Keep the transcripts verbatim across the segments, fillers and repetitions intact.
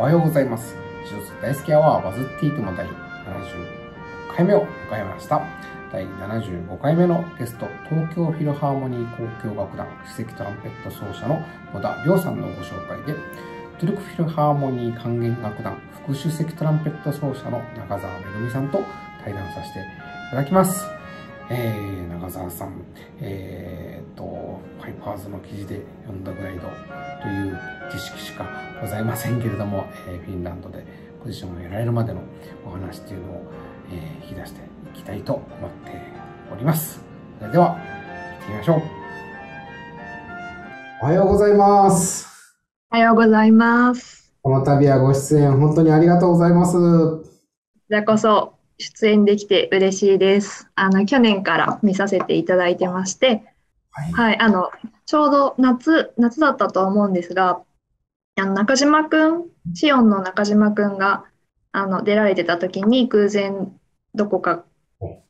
おはようございます。手術大好きアワーバズっていてもだいななじゅっかいめを迎えました。だいななじゅうごかいめのゲスト、東京フィルハーモニー交響楽団首席トランペット奏者の野田亮さんのご紹介で、トゥルクフィルハーモニー管弦楽団副首席トランペット奏者の中澤恵さんと対談させていただきます。えー、中澤さん、えー、っとパイパーズの記事で読んだぐらいのという知識しかございませんけれども、えー、フィンランドでポジションを得られるまでのお話というのを、えー、引き出していきたいと思っております。それでは行ってみましょう。おはようございます。おはようございます。この度はご出演本当にありがとうございます。こちらこそ。出演できて嬉しいです。あの去年から見させていただいてまして、はい、はい、あのちょうど夏夏だったと思うんですが、あの中島くん、シオンの中島くんがあの出られてた時に偶然どこか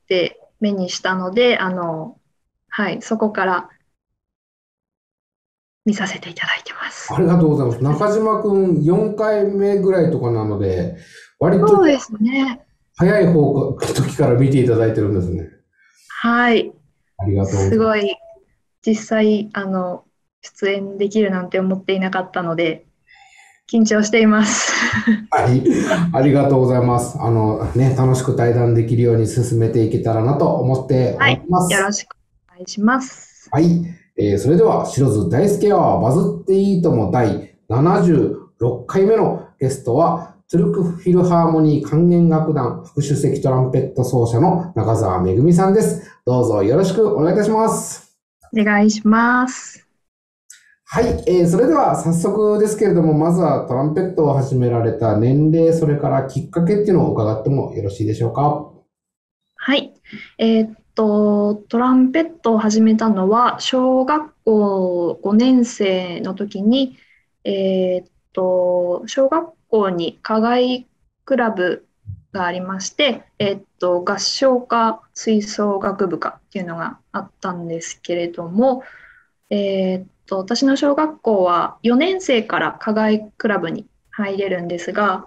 で目にしたので、あのはいそこから見させていただいてます。ありがとうございます。中島くんよんかいめぐらいとかなので、割とそうですね。早い方の時から見ていただいてるんですね。はい。ありがとうございます。すごい、実際、あの、出演できるなんて思っていなかったので、緊張しています。はい。ありがとうございます。あの、ね、楽しく対談できるように進めていけたらなと思っております。はい、よろしくお願いします。はい。えー、それでは、白津大輔はバズっていいともだいななじゅうろっかいめのゲストは、トゥルクフィルハーモニー管弦楽団副首席トランペット奏者の中澤恵さんです。どうぞよろしくお願いいたします。お願いします。はい、えー、それでは早速ですけれども、まずはトランペットを始められた年齢、それからきっかけっていうのを伺ってもよろしいでしょうか。はい、えー、っとトランペットを始めたのは小学校ごねんせいの時に、えー、っと小学校学校に課外クラブがありまして、えっと、合唱科吹奏楽部科っていうのがあったんですけれども、えっと私の小学校はよねんせいから課外クラブに入れるんですが、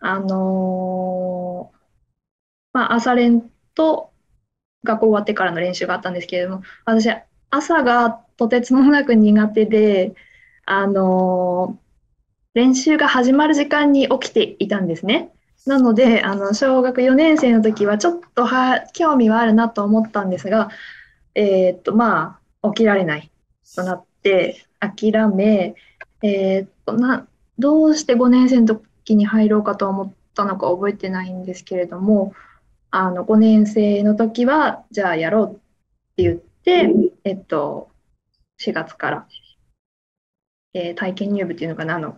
あのーまあ、朝練と学校終わってからの練習があったんですけれども、私朝がとてつもなく苦手で、あのー練習が始まる時間に起きていたんですね。なので、あの小学よねんせいの時はちょっとは興味はあるなと思ったんですが、えー、っとまあ起きられないとなって諦め、えー、っとなどうしてごねんせいの時に入ろうかと思ったのか覚えてないんですけれども、あのごねんせいの時はじゃあやろうって言って、えっとしがつから、えー、体験入部っていうのかな、あの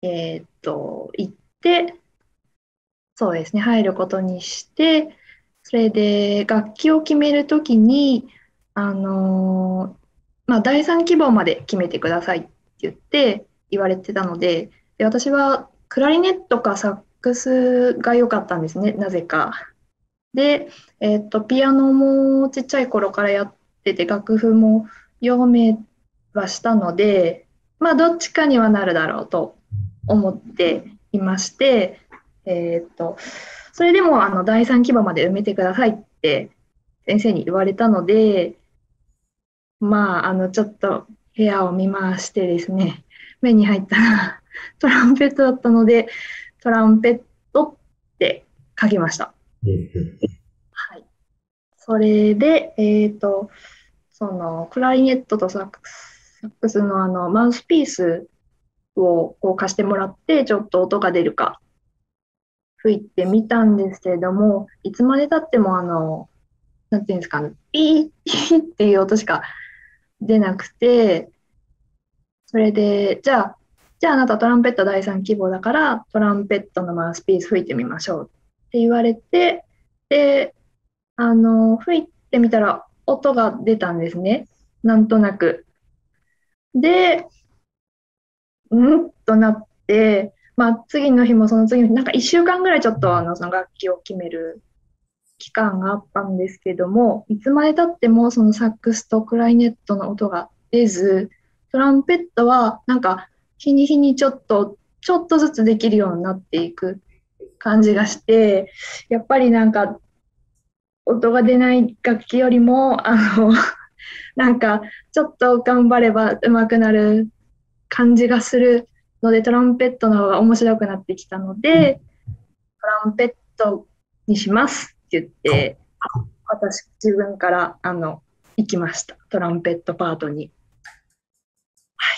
えっと、行って、そうですね、入ることにして、それで楽器を決めるときに、あのー、まあ、だいさんきぼうまで決めてくださいって言って言われてたので、で、私はクラリネットかサックスが良かったんですね、なぜか。で、えーっと、ピアノもちっちゃい頃からやってて、楽譜も読めはしたので、まあ、どっちかにはなるだろうと思っていまして、えー、っとそれでもあのだいさんきぼうまで埋めてくださいって先生に言われたので、まあ、あのちょっと部屋を見回してですね、目に入ったらトランペットだったので、トランペットって書きました。はい、それで、えー、っとそのクラリネットとサックスの、あのマウスピースをこう貸してもらって、ちょっと音が出るか吹いてみたんですけれども、いつまでたってもあのなんていうんですかね、ピーピーっていう音しか出なくて、それでじゃあじゃああなたトランペットだいさんきぼうだからトランペットのマウスピース吹いてみましょうって言われて、であの吹いてみたら音が出たんですね、なんとなく。でうんとなって、まあ、次の日もその次の日、なんかいっしゅうかんぐらいちょっとあのその楽器を決める期間があったんですけども、いつまでたってもそのサックスとクラリネットの音が出ず、トランペットはなんか日に日にちょっとちょっとずつできるようになっていく感じがして、やっぱりなんか音が出ない楽器よりもあのなんかちょっと頑張れば上手くなる感じがするので、トランペットの方が面白くなってきたので、うん、トランペットにしますって言って、うん、私自分からあの行きました、トランペットパートに。は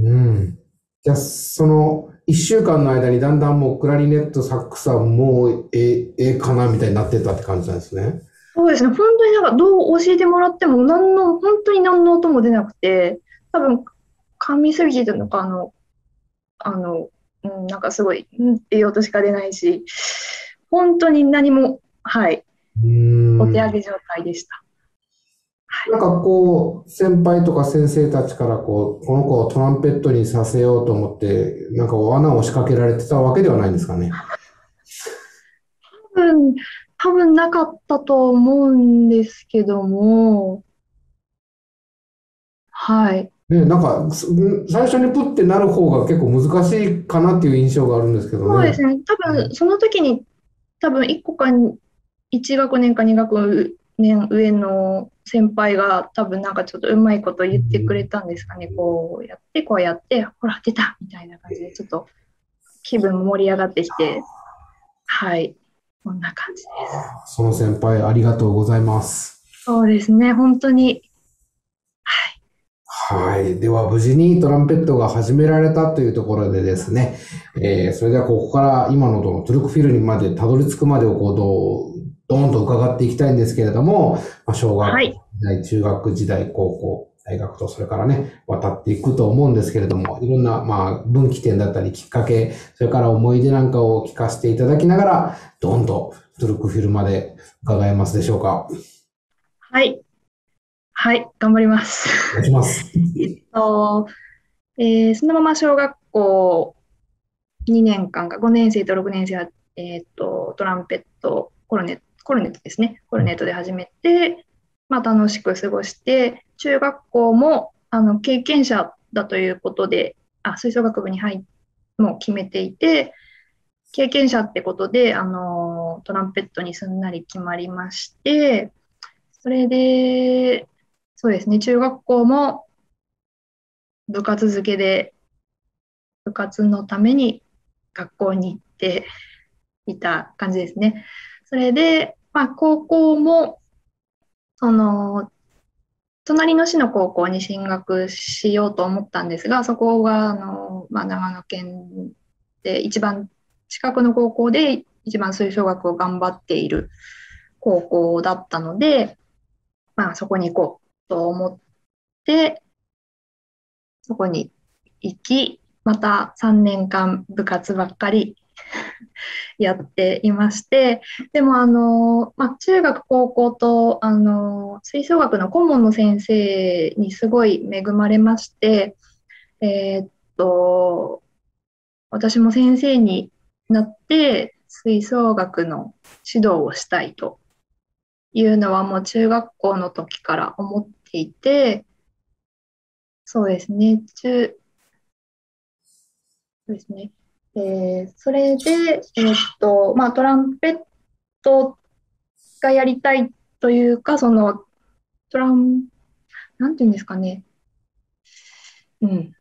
い、うん、じゃあそのいっしゅうかんの間にだんだんもうクラリネットサックスはもうええかなみたいになってたって感じなんですね。そうですね、本当になんかどう教えてもらっても何の本当に何の音も出なくて、多分神すぎてたのか、あのあの、うん、なんかすごいうんっていう音しか出ないし、本当に何も、はい、うーん、お手上げ状態でした。なんかこう先輩とか先生たちからこうこの子をトランペットにさせようと思ってなんか罠を仕掛けられてたわけではないんですかね。多分多分なかったと思うんですけども、はい。ね、なんか最初にプッてなる方が結構難しいかなっていう印象があるんですけどね。そうですね。多分その時に多分いっこかいち学年かに学年上の先輩が多分なんかちょっとうまいこと言ってくれたんですかね。こうやってこうやってほら出たみたいな感じでちょっと気分盛り上がってきて、はい。こんな感じです。その先輩ありがとうございます。そうですね、本当に。はい。はい。では無事にトランペットが始められたというところでですね、えー、それではここから今のどのトゥルクフィルにまでたどり着くまでをこうどーんと伺っていきたいんですけれども、まあ、小学時代、はい、中学時代、高校。大学とそれからね、渡っていくと思うんですけれども、いろんな、まあ、分岐点だったり、きっかけ、それから思い出なんかを聞かせていただきながら、どんとトゥルクフィルまで伺えますでしょうか。はい。はい、頑張ります。お願いします。えっと、えー、そのまま小学校にねんかんか、ごねん生とろくねん生は、えー、っと、トランペット、コルネット、コルネットですね。コルネットで始めて、まあ、楽しく過ごして、中学校もあの経験者だということで、あ、吹奏楽部に入もう決めていて、経験者ってことで、あのトランペットにすんなり決まりまして、それでそうですね、中学校も部活付けで部活のために学校に行っていた感じですね。それで、まあ、高校もその隣の市の高校に進学しようと思ったんですが、そこがあの、まあ、長野県で一番近くの高校で一番吹奏楽を頑張っている高校だったので、まあ、そこに行こうと思ってそこに行き、またさんねんかん部活ばっかりやっていまして、でもあの、まあ、中学高校とあの吹奏楽の顧問の先生にすごい恵まれまして、えーっと私も先生になって吹奏楽の指導をしたいというのはもう中学校の時から思っていて、そうですね、中そうですねえー、それで、えーっとまあ、トランペットがやりたいというか、そのトランなんていうんですかね、うん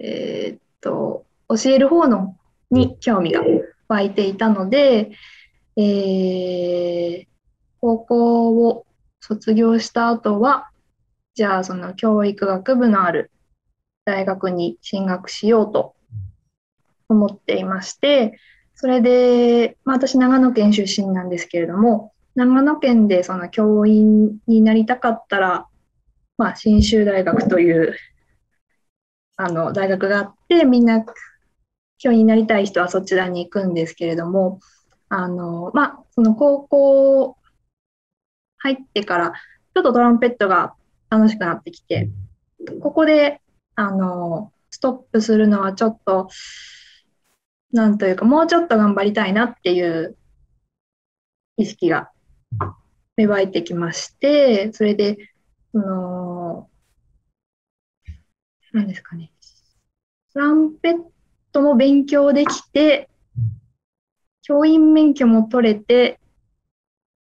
えーっと教える方のに興味が湧いていたので、えー、高校を卒業した後はじゃあその教育学部のある大学に進学しようと思っていまして、それで、まあ、私長野県出身なんですけれども、長野県でその教員になりたかったら、まあ、信州大学というあの大学があって、みんな教員になりたい人はそちらに行くんですけれども、あの、まあ、その高校入ってからちょっとトランペットが楽しくなってきて、ここであのストップするのはちょっとなんというか、もうちょっと頑張りたいなっていう意識が芽生えてきまして、それでその何ですかね、ランペットも勉強できて、教員免許も取れて、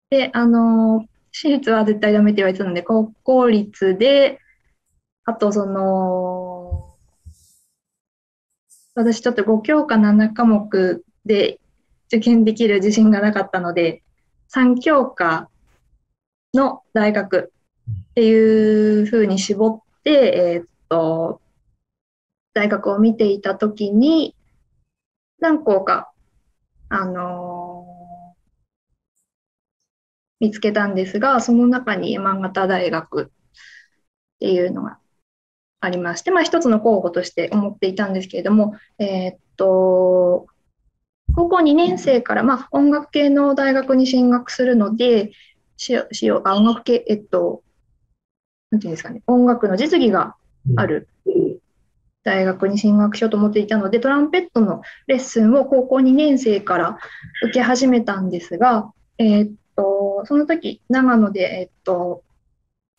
で、あの、私立は絶対ダメって言われてたので、国公立で、あとその、私ちょっとごきょうかななかもくで受験できる自信がなかったので、さんきょうかの大学っていうふうに絞って、えーっと、大学を見ていたときに、何校か、あのー、見つけたんですが、その中に山形大学っていうのがありまして、まあ、一つの候補として思っていたんですけれども、えーっと、高校にねんせいから、まあ、音楽系の大学に進学するので、しよ、しよ、あ、音楽系、えっと、なんていうんですかね、音楽の実技がある大学に進学しようと思っていたので、トランペットのレッスンを高校にねんせいから受け始めたんですが、えーっと、その時、長野で、えーっと、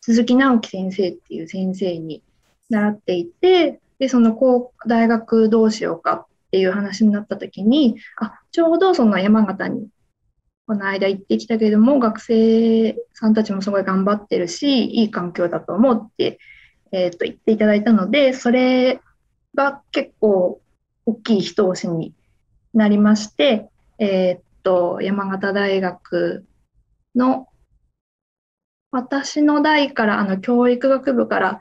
鈴木直樹先生っていう先生に習っていて、で、その高、大学どうしようかっていう話になった時に、あ、ちょうどその山形に、この間行ってきたけれども、学生さんたちもすごい頑張ってるし、いい環境だと思うって、えーっと、言っていただいたので、それ、が結構大きい一押しになりまして、えー、っと、山形大学の、私の代から、あの、教育学部から、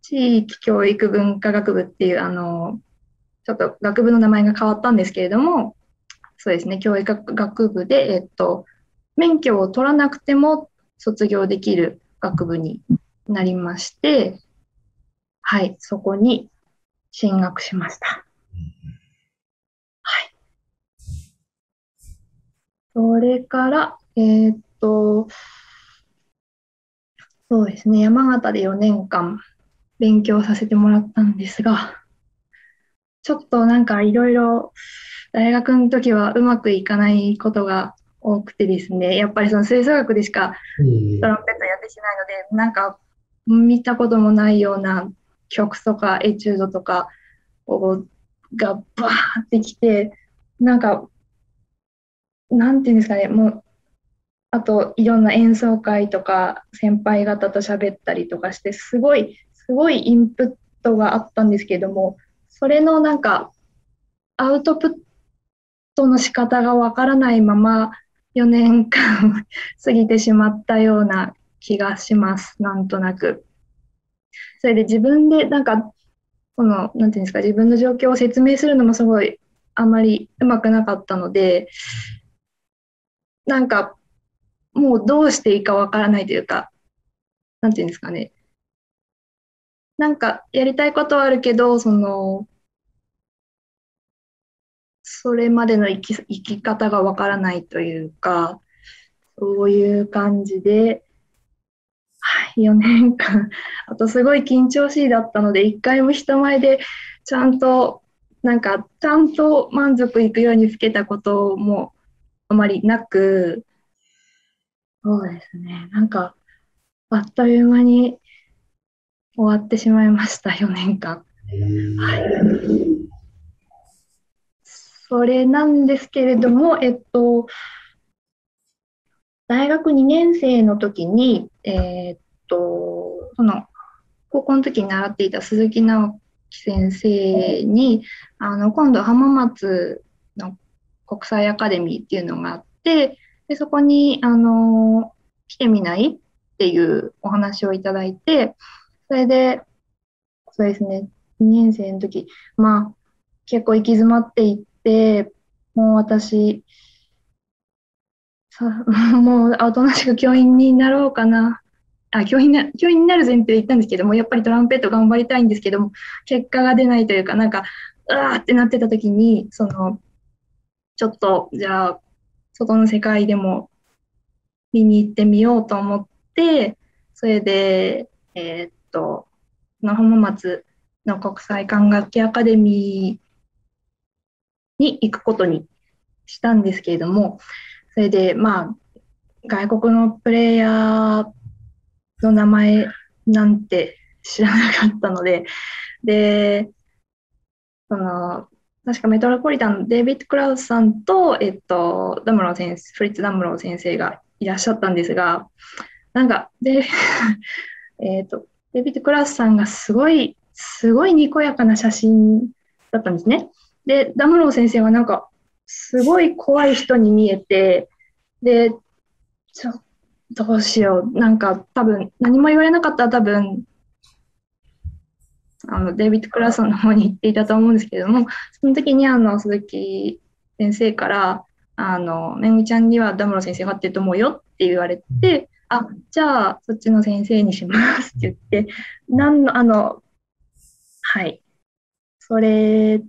地域教育文化学部っていう、あの、ちょっと学部の名前が変わったんですけれども、そうですね、教育学部で、えー、っと、免許を取らなくても卒業できる学部になりまして、はい、そこに、進学しました。はい。それから、えーっと、そうですね、山形でよねんかん勉強させてもらったんですが、ちょっとなんかいろいろ大学の時はうまくいかないことが多くてですね、やっぱりその吹奏楽でしかトランペットやってしないので、なんか見たこともないような曲とかエチュードとかをがバーってきて、なんか、なんていうんですかね、もう、あといろんな演奏会とか先輩方と喋ったりとかして、すごい、すごいインプットがあったんですけれども、それのなんか、アウトプットの仕方がわからないままよねんかん過ぎてしまったような気がします、なんとなく。それで自分でなんか、この、なんていうんですか、自分の状況を説明するのもすごいあんまりうまくなかったので、なんか、もうどうしていいかわからないというか、なんていうんですかね。なんか、やりたいことはあるけど、その、それまでの生き、生き方がわからないというか、そういう感じで、よねんかん、あとすごい緊張しいだったので、一回も人前でちゃんと、なんか、ちゃんと満足いくように吹けたこともあまりなく、そうですね、なんか、あっという間に終わってしまいました、よねんかん。はい。それなんですけれども、えっと、大学にねんせいの時に、えー、っと、その、高校の時に習っていた鈴木直樹先生に、あの、今度浜松の国際アカデミーっていうのがあって、でそこに、あの、来てみないっていうお話をいただいて、それで、そうですね、にねんせいの時、まあ、結構行き詰まっていって、もう私、もう、おとなしく教員になろうかな。あ、教員な、教員になる前提で言ったんですけども、やっぱりトランペット頑張りたいんですけども、結果が出ないというか、なんか、うわーってなってた時に、その、ちょっと、じゃあ、外の世界でも見に行ってみようと思って、それで、えーっと、浜松の国際管楽器アカデミーに行くことにしたんですけれども、それで、まあ、外国のプレイヤーの名前なんて知らなかったので、で、その確かメトロポリタンのデイビッド・クラウスさんと、えっと、ダムロー先生、フリッツ・ダムロー先生がいらっしゃったんですが、なんかでえっとデイビッド・クラウスさんがすごいすごいにこやかな写真だったんですね。でダムロー先生はなんかすごい怖い人に見えて、でちょっとどうしよう、なんか多分何も言われなかったら多分あのデイビッド・クラウスさんの方に行っていたと思うんですけれども、その時にあの鈴木先生からあのめぐみちゃんにはダムロ先生がってると思うよって言われて、あ、じゃあそっちの先生にしますって言って、なんのあのはいそれ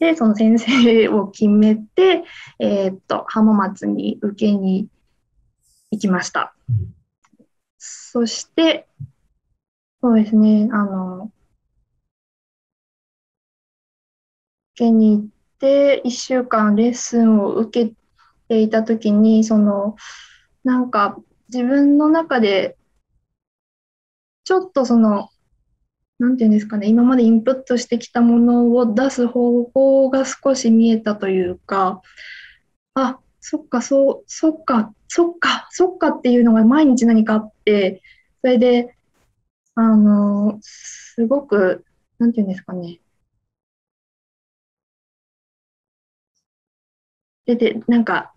でその先生を決めて、えー、っと浜松に受けに行きました。そしてそうですね、あの受けに行っていっしゅうかんレッスンを受けていた時に、そのなんか自分の中でちょっとその何て言うんですかね、今までインプットしてきたものを出す方法が少し見えたというか、あ、そっかそうそっかそっかそっかっていうのが毎日何かあって、それであのすごく何て言うんですかね、ででなんか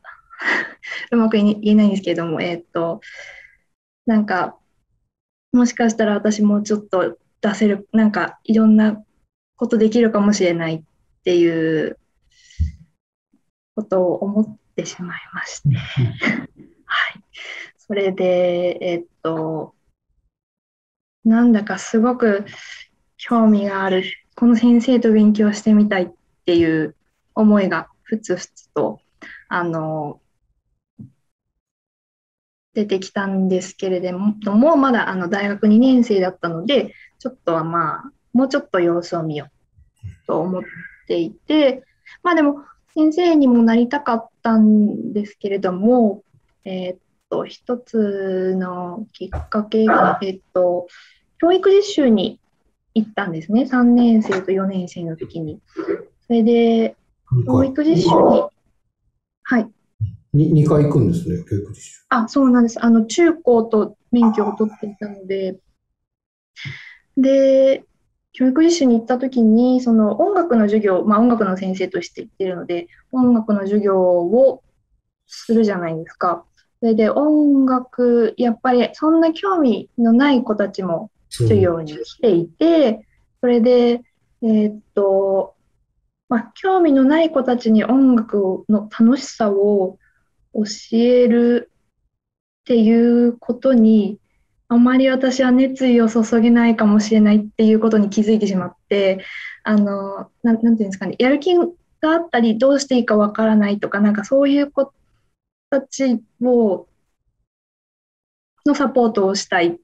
うまく言えないんですけれども、えっとなんかもしかしたら私もちょっと出せる、なんかいろんなことできるかもしれないっていうことを思ってしまいましてはい、それでえっとなんだかすごく興味がある、この先生と勉強してみたいっていう思いがふつふつとあの出てきたんですけれども、まだあの大学にねん生だったので、ちょっとはまあもうちょっと様子を見ようと思っていて、まあでも先生にもなりたかったんですけれども、えー、っと一つのきっかけが、えー、っと教育実習に行ったんですね、さんねん生とよねん生の時に。それで教育実習に、はい、にかい行くんですね、教育実習。あ、そうなんです。あの中高と免許を取っていたので、で教育実習に行った時にその音楽の授業、まあ音楽の先生として行ってるので、音楽の授業をするじゃないですか。それで音楽やっぱりそんな興味のない子たちも授業に来ていて、それでえー、っと。まあ、興味のない子たちに音楽の楽しさを教えるっていうことにあまり私は熱意を注げないかもしれないっていうことに気づいてしまって、あのな、なんていうんですかね、やる気があったりどうしていいかわからないとか、なんかそういう子たちをのサポートをしたいっ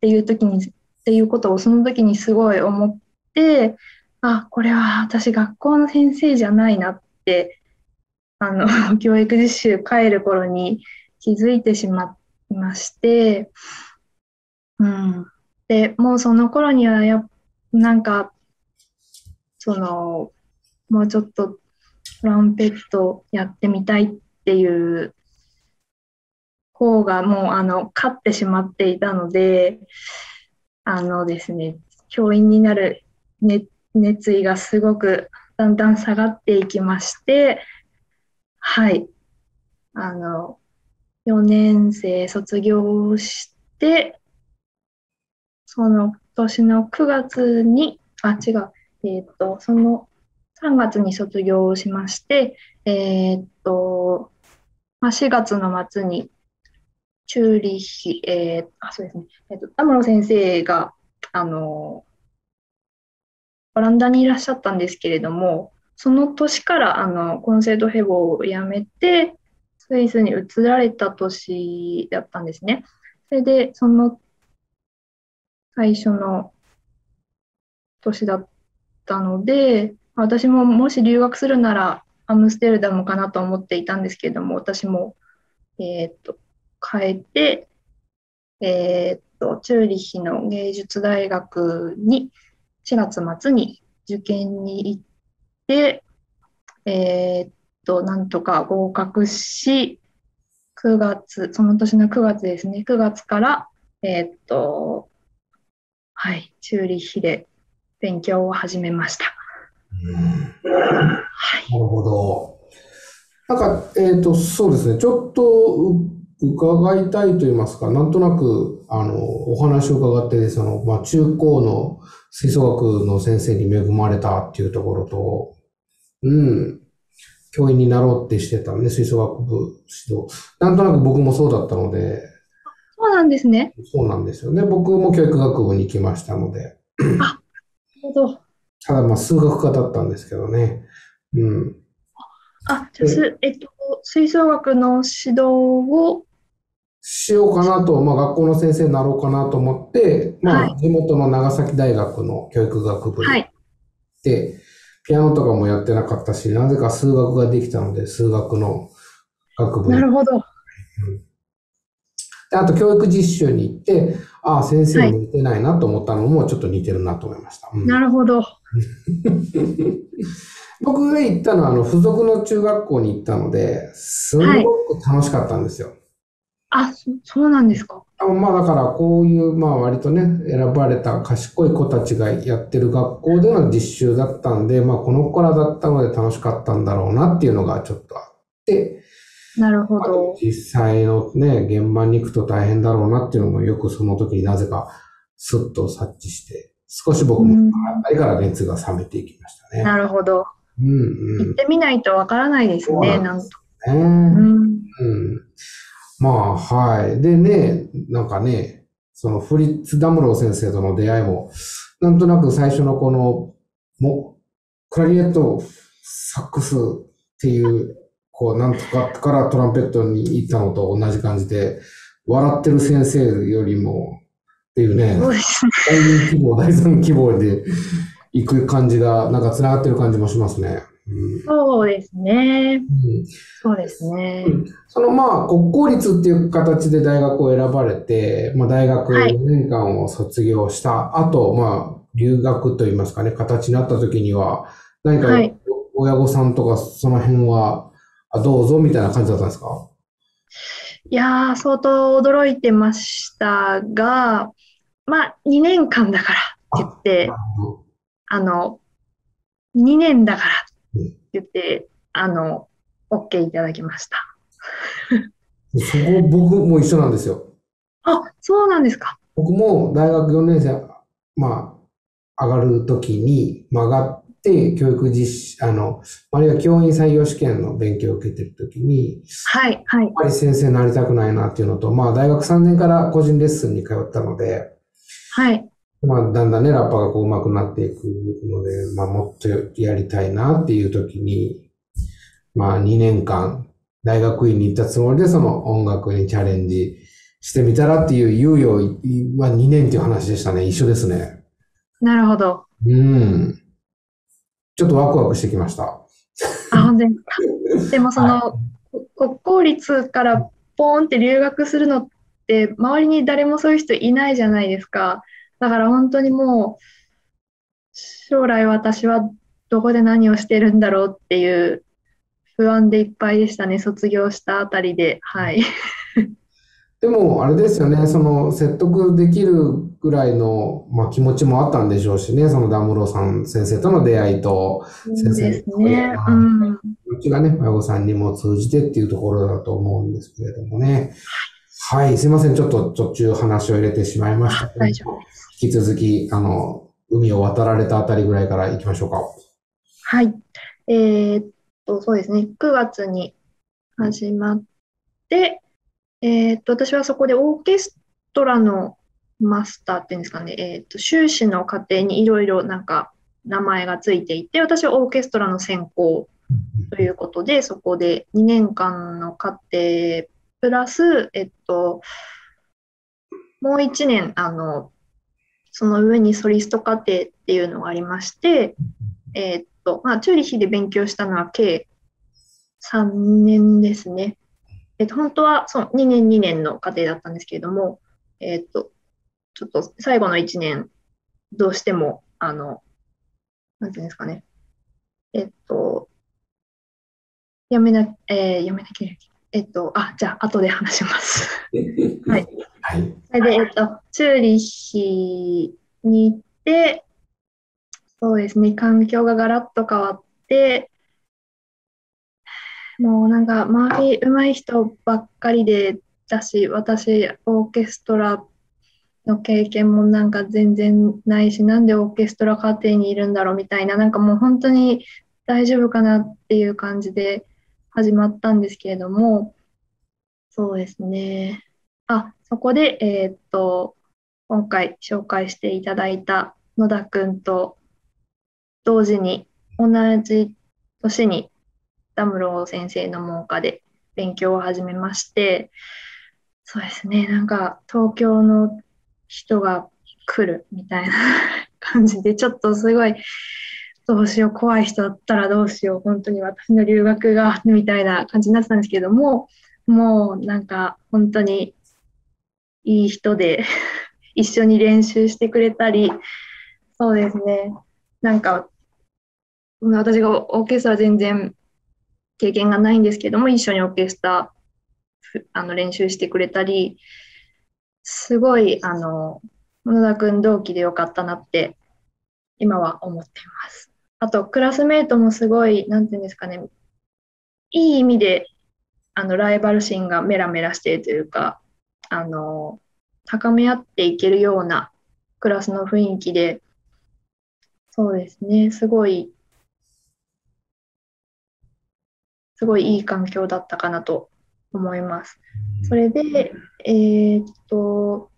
ていう時にっていうことをその時にすごい思って、あ、これは私学校の先生じゃないなってあの教育実習帰る頃に気づいてしまいまして、うん、でもうその頃にはやなんかそのもうちょっとトランペットやってみたいっていう方がもうあの勝ってしまっていたので、あのですね、教員になるね熱意がすごくだんだん下がっていきまして、はい、あのよねん生卒業して、その年のくがつに、あ、違う、えーと、そのさんがつに卒業しまして、えーと、まあ、しがつの末にチューリッヒ、えー、あ、そうですね、えーと、田室先生が、あのオランダにいらっしゃったんですけれども、その年からあのコンセルトヘボを辞めてスイスに移られた年だったんですね。それでその最初の年だったので、私ももし留学するならアムステルダムかなと思っていたんですけれども、私も、えー、っと変えて、えー、っとチューリッヒの芸術大学にしがつ末に受験に行っで、えー、っと、なんとか合格し、くがつ、その年のくがつですね、くがつから、えー、っと、はい、チューリッヒで勉強を始めました。うんはい、なるほど。なんか、えー、っと、そうですね、ちょっと、伺いたいと言いますか、なんとなく、あの、お話を伺って、その、まあ、中高の吹奏楽の先生に恵まれたっていうところと、うん、教員になろうってしてたね、吹奏楽部指導。なんとなく僕もそうだったので。そうなんですね。そうなんですよね。僕も教育学部に行きましたので。あ、なるほど。ただ、まあ、数学科だったんですけどね。うん。あ、じゃあ、えっと、吹奏楽の指導をしようかなと、まあ、学校の先生になろうかなと思って、まあはい、地元の長崎大学の教育学部に行って、はい、ピアノとかもやってなかったし、なぜか数学ができたので、数学の学部に。なるほど。うん、であと、教育実習に行って、ああ、先生に似てないなと思ったのも、ちょっと似てるなと思いました。はいうん、なるほど。僕が行ったのは、あの、付属の中学校に行ったので、すごく楽しかったんですよ。はいあ、そうなんですか。まあだからこういう、まあ割とね、選ばれた賢い子たちがやってる学校での実習だったんで、まあこの子らだったので楽しかったんだろうなっていうのがちょっとあって、なるほど。実際のね、現場に行くと大変だろうなっていうのもよくその時になぜかスッと察知して、少し僕もあたりから熱が冷めていきましたね。うん、なるほど。うんうん。行ってみないとわからないですね、なんと。ね。うん。うんまあ、はい。でね、なんかね、そのフリッツ・ダムロー先生との出会いも、なんとなく最初のこの、も、クラリネット、サックスっていう、こう、なんとかからトランペットに行ったのと同じ感じで、笑ってる先生よりも、っていうね、だいに希望、だいさん希望で行く感じが、なんか繋がってる感じもしますね。うん、そうですね、うん。そうですね。そのまあ国公立っていう形で大学を選ばれて、まあ、大学よねんかんを卒業した後、はい、まあ留学といいますかね、形になった時には、何か親御さんとかその辺は、はい、どうぞみたいな感じだったんですか？いやー、相当驚いてましたが、まあにねんかんだからって言って、あ, あの、にねんだから。言って、あの、OK いただきました。そこ、僕も一緒なんですよ。あ、そうなんですか。僕も大学よねんせい、まあ、上がるときに曲がって、教育実習、あの、あるいは教員採用試験の勉強を受けてるときに、はい、はい。やっぱり先生になりたくないなっていうのと、まあ、大学さんねんから個人レッスンに通ったので、はい。まあ、だんだんね、ラッパがこう上手くなっていくので、まあ、もっとやりたいなっていう時に、まあ、にねんかん、大学院に行ったつもりで、その音楽にチャレンジしてみたらっていう猶予はにねんっていう話でしたね。一緒ですね。なるほど。うん。ちょっとワクワクしてきました。あ、本当に。でもその、はい、国公立からポーンって留学するのって、周りに誰もそういう人いないじゃないですか。だから本当にもう、将来私はどこで何をしてるんだろうっていう不安でいっぱいでしたね、卒業したあたりで。はい。でも、あれですよね、その説得できるぐらいの、まあ、気持ちもあったんでしょうしね、そのダムローさん先生との出会いと、先生ですね。うん。うちがね、親御さんにも通じてっていうところだと思うんですけれどもね。はい、すいません。ちょっと途中話を入れてしまいました。大丈夫です。引き続き、あの、海を渡られたあたりぐらいから行きましょうか。はい。えー、っと、そうですね。くがつに始まって、えー、っと、私はそこでオーケストラのマスターっていうんですかね。えー、っと、修士の過程にいろいろなんか名前がついていて、私はオーケストラの専攻ということで、そこでにねんかんの過程、プラス、えっと、もういちねん、あの、その上にソリスト課程っていうのがありまして、えっと、まあ、チューリッヒで勉強したのは計さんねんですね。えっと、本当はそのにねん、にねんの課程だったんですけれども、えっと、ちょっと最後のいちねん、どうしても、あの、なんていうんですかね、えっと、やめな、えー、やめなきゃいけない。えっと、あ、じゃあ、後で話します。はい。はい。それで、えっと、チューリッヒに行って、そうですね、環境がガラッと変わって、もうなんか、周り上手い人ばっかりで、だし、私、オーケストラの経験もなんか全然ないし、なんでオーケストラ家庭にいるんだろうみたいな、なんかもう本当に大丈夫かなっていう感じで、始まったんですけれども、そうですね。あ、そこで、えーっと、今回紹介していただいた野田くんと同時に同じ年にダムロー先生の門下で勉強を始めまして、そうですね。なんか東京の人が来るみたいな感じで、ちょっとすごい、どうしよう、怖い人だったらどうしよう、本当に私の留学がみたいな感じになってたんですけども、もうなんか本当にいい人で一緒に練習してくれたり、そうですね、なんか私がオーケストラ全然経験がないんですけども、一緒にオーケストラあの練習してくれたり、すごいあの野田君同期でよかったなって今は思っています。あと、クラスメートもすごい、なんていうんですかね、いい意味で、あの、ライバル心がメラメラしているというか、あの、高め合っていけるようなクラスの雰囲気で、そうですね、すごい、すごいいい環境だったかなと思います。それで、えーっと、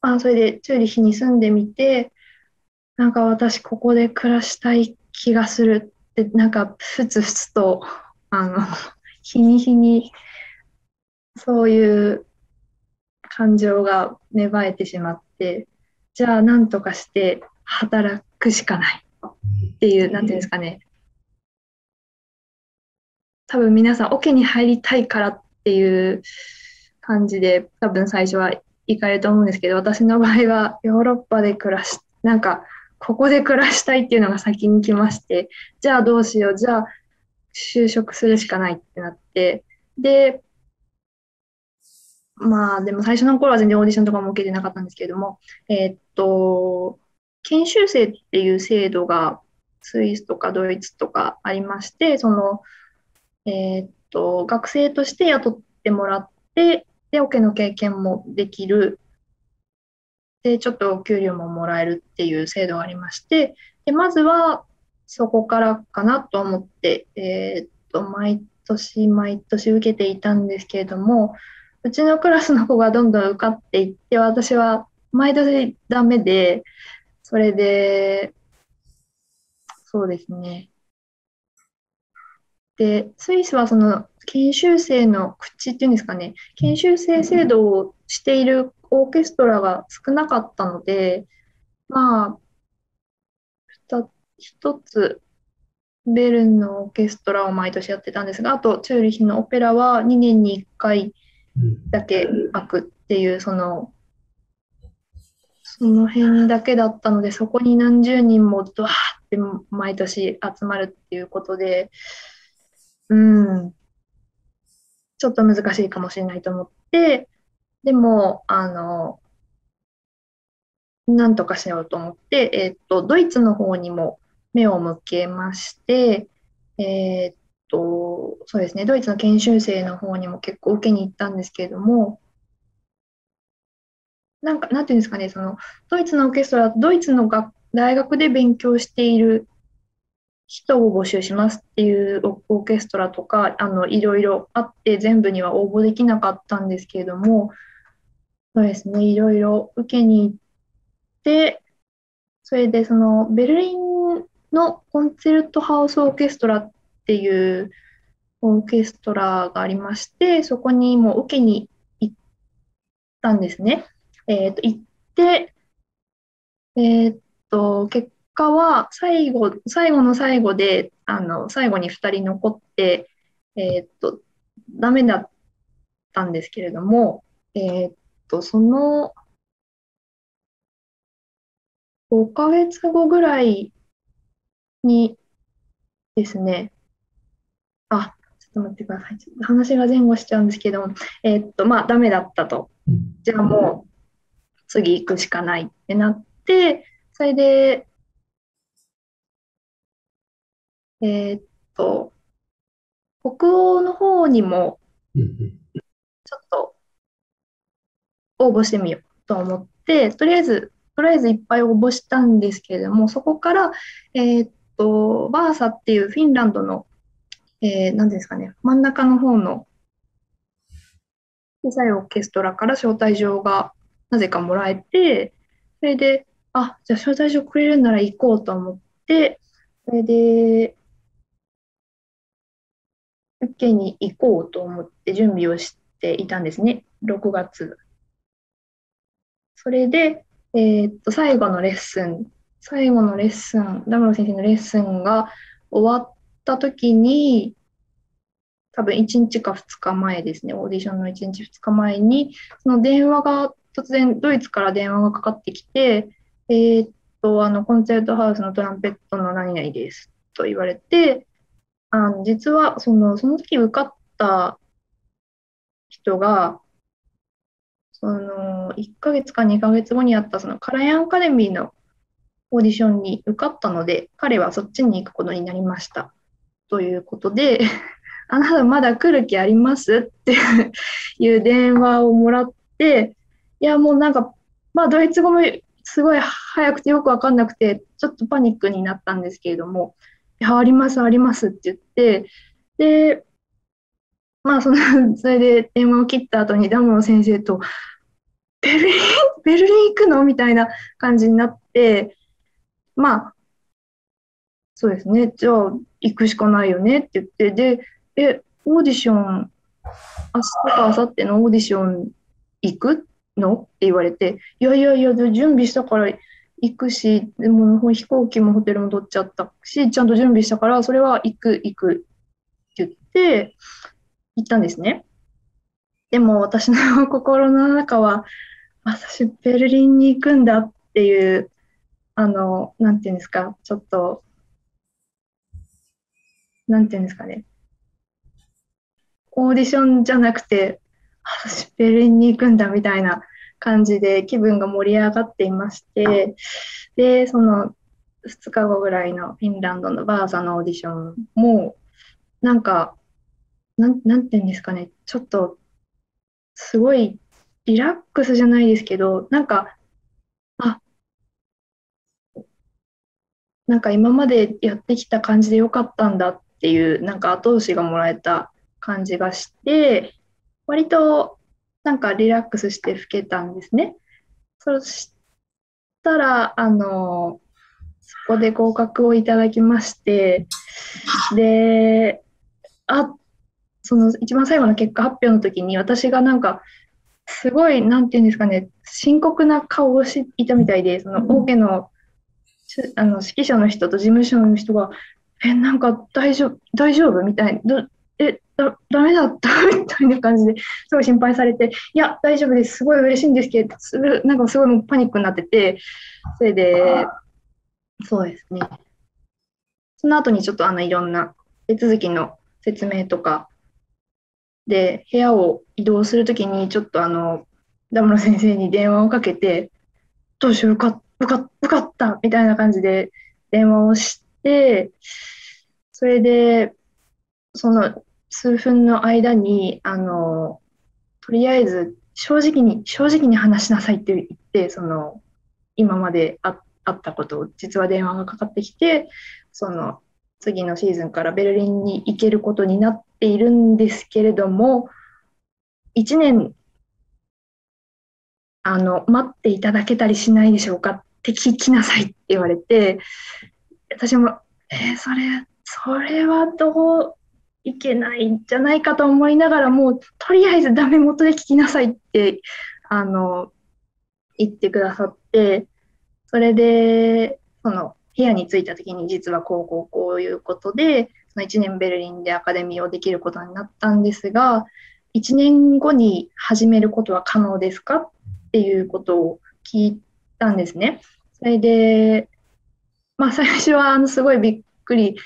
あ、それで、チューリヒに住んでみて、なんか私ここで暮らしたい気がするって、なんかふつふつと、あの、日に日にそういう感情が芽生えてしまって、じゃあなんとかして働くしかないっていう、なんていうんですかね。多分皆さん桶に入りたいからっていう感じで、多分最初は行かれると思うんですけど、私の場合はヨーロッパで暮らして、なんか、ここで暮らしたいっていうのが先に来まして、じゃあどうしよう、じゃあ就職するしかないってなって、で、まあ、でも最初の頃は全然オーディションとかも受けてなかったんですけれども、えーっと、研修生っていう制度がスイスとかドイツとかありまして、その、えーっと、学生として雇ってもらって、で、オケの経験もできる。で、ちょっとお給料ももらえるっていう制度がありまして、で、まずはそこからかなと思って、えーっと、毎年毎年受けていたんですけれども、うちのクラスの子がどんどん受かっていって、私は毎年ダメで、それで、そうですね。で、スイスはその研修生の口っていうんですかね、研修生制度をしているオーケストラが少なかったので、まあ、一つ、ベルンのオーケストラを毎年やってたんですが、あと、チューリヒのオペラはにねんにいっかいだけ開くっていう、その、その辺だけだったので、そこに何十人もドワーって毎年集まるっていうことで、うん、ちょっと難しいかもしれないと思って、でも、あの、なんとかしようと思って、えっと、ドイツの方にも目を向けまして、えっと、そうですね、ドイツの研修生の方にも結構受けに行ったんですけれども、なんか、なんていうんですかね、その、ドイツのオーケストラ、ドイツのが大学で勉強している人を募集しますっていうオーケストラとか、あの、いろいろあって、全部には応募できなかったんですけれども、そうですね、いろいろ受けに行って、それでそのベルリンのコンツェルトハウスオーケストラっていうオーケストラがありまして、そこにも受けに行ったんですね。えっと、行って、えっと、結果は最後、最後の最後で、あの、最後にふたり残って、えっと、ダメだったんですけれども、えっとそのごかげつごぐらいにですね。あ、ちょっと待ってください。ちょっと話が前後しちゃうんですけど、えーっと、まあ、ダメだったと。うんじゃあもう、次行くしかないってなって、それで、えーっと、北欧の方にも、うんうんちょっと応募してみようと思って、とりあえず、とりあえずいっぱい応募したんですけれども、そこから、えーっと、バーサっていうフィンランドの、えー、なんですかね、真ん中の方の小さいオーケストラから招待状がなぜかもらえて、それで、あ、じゃあ招待状くれるなら行こうと思って、それで、受けに行こうと思って準備をしていたんですね、ろくがつ。それで、えーっと、最後のレッスン、最後のレッスン、ダムロ先生のレッスンが終わった時に、多分いちにちかふつか前ですね、オーディションのいちにちふつか前に、その電話が、突然ドイツから電話がかかってきて、えーっと、あの、コンセルトハウスのトランペットの何々ですと言われて、あの実はその、その時受かった人が、そのいっかげつかにかげつごにあったそのカラヤンアカデミーのオーディションに受かったので、彼はそっちに行くことになりましたということで、あなたまだ来る気ありますっていう電話をもらって、いやもうなんか、まあ、ドイツ語もすごい早くてよく分かんなくて、ちょっとパニックになったんですけれども。いや、ありますありますって言って、で、まあ、その それで電話を切った後にダムロ先生とベルリン、ベルリン行くのみたいな感じになって、まあ、そうですね、じゃあ行くしかないよねって言って、で、え、オーディション、明日か明後日のオーディション行くのって言われて、いやいやいや、準備したから行くし、でも飛行機もホテルも取っちゃったし、ちゃんと準備したからそれは行く行くって言って行ったんですね。でも私の心の中は、私ベルリンに行くんだっていう、あの、なんていうんですか、ちょっと、なんていうんですかね、オーディションじゃなくて、私ベルリンに行くんだみたいな感じで気分が盛り上がっていまして、で、そのふつかごぐらいのフィンランドのバーサのオーディションも、なんか、なん、なんていうんですかね、ちょっとすごいリラックスじゃないですけど、なんか、あ、なんか今までやってきた感じでよかったんだっていう、なんか後押しがもらえた感じがして、割と、なんかリラックスして吹けたんですね。そしたら、あの、そこで合格をいただきまして、で、あ、その一番最後の結果発表の時に、私がなんか、すごい、なんていうんですかね、深刻な顔をしていたみたいで、その、オーケーの、あの、指揮者の人と事務所の人が、え、なんか大丈夫、大丈夫みたいな。え、だ、ダメだったみたいな感じで、すごい心配されて、いや、大丈夫です。すごい嬉しいんですけど、すなんかすごいパニックになってて、それで、そうですね。その後にちょっとあのいろんな手続きの説明とかで、部屋を移動するときに、ちょっとあの、ダムロ先生に電話をかけて、どうしよう、受か、受か、受かったみたいな感じで電話をして、それで、その数分の間に、あの、とりあえず正直に、正直に話しなさいって言って、その、今まであったことを、実は電話がかかってきて、その、次のシーズンからベルリンに行けることになっているんですけれども、一年、あの、待っていただけたりしないでしょうかって聞きなさいって言われて、私も、えー、それ、それはどう、いけないんじゃないかと思いながらも、とりあえずダメ元で聞きなさいってあの言ってくださって、それでその部屋に着いた時に、実はこうこうこういうことで、そのいちねんベルリンでアカデミーをできることになったんですが、いちねんごに始めることは可能ですかっていうことを聞いたんですね。それで、まあ、最初はあのすごいびっくり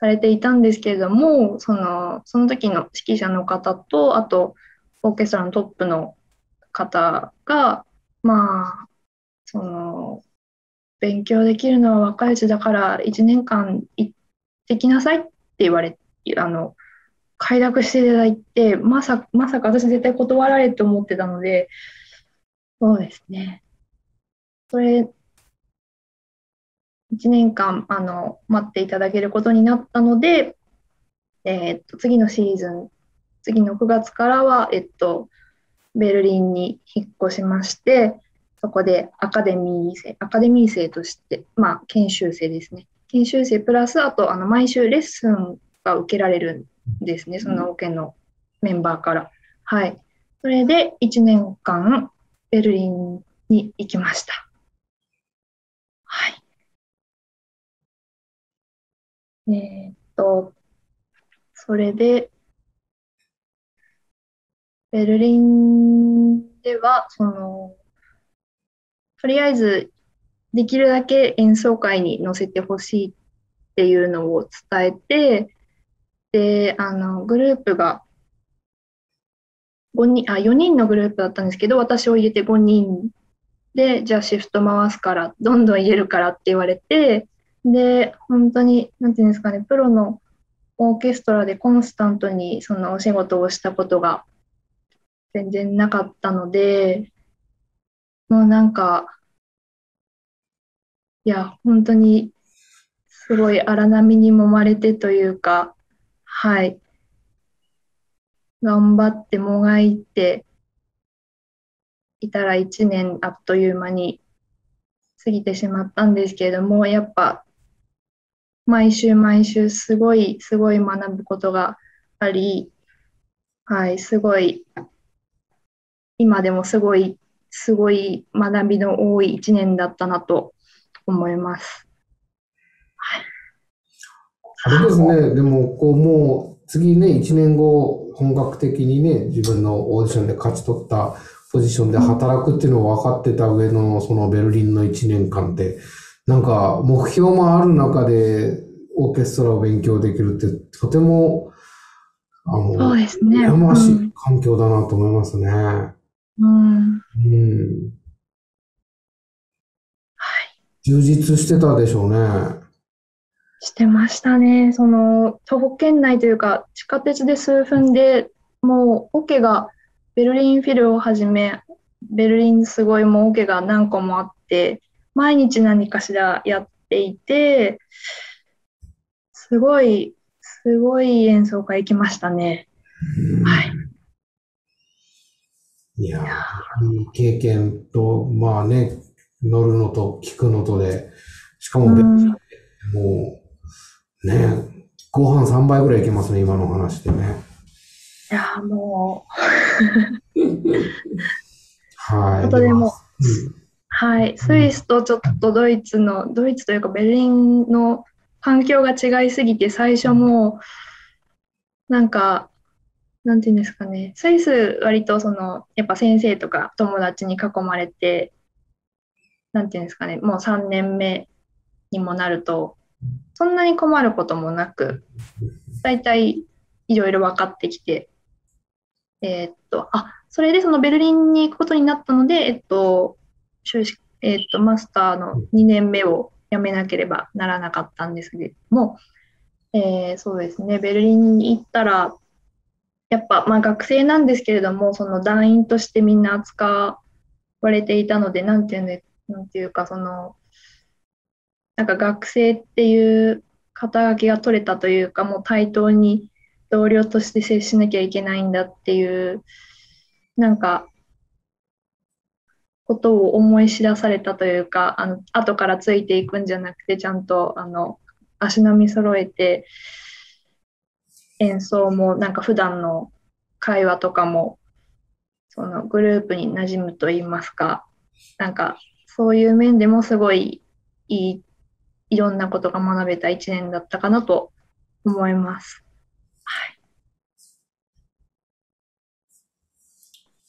されていたんですけれども、その、その時の指揮者の方と、あとオーケストラのトップの方が、まあ、その、勉強できるのは若いうちだからいちねんかん行ってきなさいって言われて、あの、快諾していただいて、まさ、まさか私絶対断られると思ってたので、そうですね。それ、いちねんかん、あの、待っていただけることになったので、えーっと、次のシーズン、次のくがつからは、えっと、ベルリンに引っ越しまして、そこでアカデミー生、アカデミー生として、まあ、研修生ですね。研修生プラス、あと、あの、毎週レッスンが受けられるんですね。そのオケのメンバーから。はい。それで、いちねんかん、ベルリンに行きました。はい。えーっと、それで、ベルリンでは、その、とりあえず、できるだけ演奏会に乗せてほしいっていうのを伝えて、で、あの、グループがごにん、あ、よにんのグループだったんですけど、私を入れてごにんで、じゃあシフト回すから、どんどん入れるからって言われて、で、本当に、なんていうんですかね、プロのオーケストラでコンスタントにそのお仕事をしたことが全然なかったので、もうなんか、いや、本当にすごい荒波に揉まれてというか、はい。頑張ってもがいていたら一年あっという間に過ぎてしまったんですけれども、やっぱ毎週毎週すごいすごい学ぶことがあり、はい、すごい、今でもすごいすごい学びの多い一年だったなと思います。はい、あれですね、でもこうもう次ね、いちねんご本格的にね、自分のオーディションで勝ち取ったポジションで働くっていうのを分かってた上のそのベルリンのいちねんかんで、なんか目標もある中でオーケストラを勉強できるってとてもあのそうですね、羨ましい環境だなと思いますね。うん。うん。はい。充実してたでしょうね。してましたね。その、徒歩圏内というか、地下鉄で数分でもう、オケが、ベルリンフィルをはじめ、ベルリンすごいもうオケが何個もあって、毎日何かしらやっていて、すごい、すごい演奏会行きましたね。はい。いやー、いい経験と、まあね、乗るのと聞くのとで、しかもベルリン、うん、もう、ね、ご飯さんばいぐらいいけますね、今の話でね。いやーもうはい、あとでも、うん、はい、スイスとちょっとドイツの、ドイツというかベルリンの環境が違いすぎて、最初もうなんかなんていうんですかね、スイス割とそのやっぱ先生とか友達に囲まれて、なんていうんですかね、もうさんねんめにもなるとそんなに困ることもなく、大体いろいろ分かってきて、えー、っと、あ、それでそのベルリンに行くことになったので、えっと、修士、えっと、マスターのにねんめを辞めなければならなかったんですけれども、えー、そうですね、ベルリンに行ったら、やっぱ、まあ学生なんですけれども、その団員としてみんな扱われていたので、なんていうんで、なんていうか、その、なんか学生っていう肩書きが取れたというか、もう対等に、同僚として接しなきゃいけないんだっていう、なんか、ことを思い知らされたというか、あの、後からついていくんじゃなくて、ちゃんと、あの、足並み揃えて、演奏も、なんか普段の会話とかも、そのグループに馴染むといいますか、なんか、そういう面でもすごい、いい、いろんなことが学べた一年だったかなと思います。はい、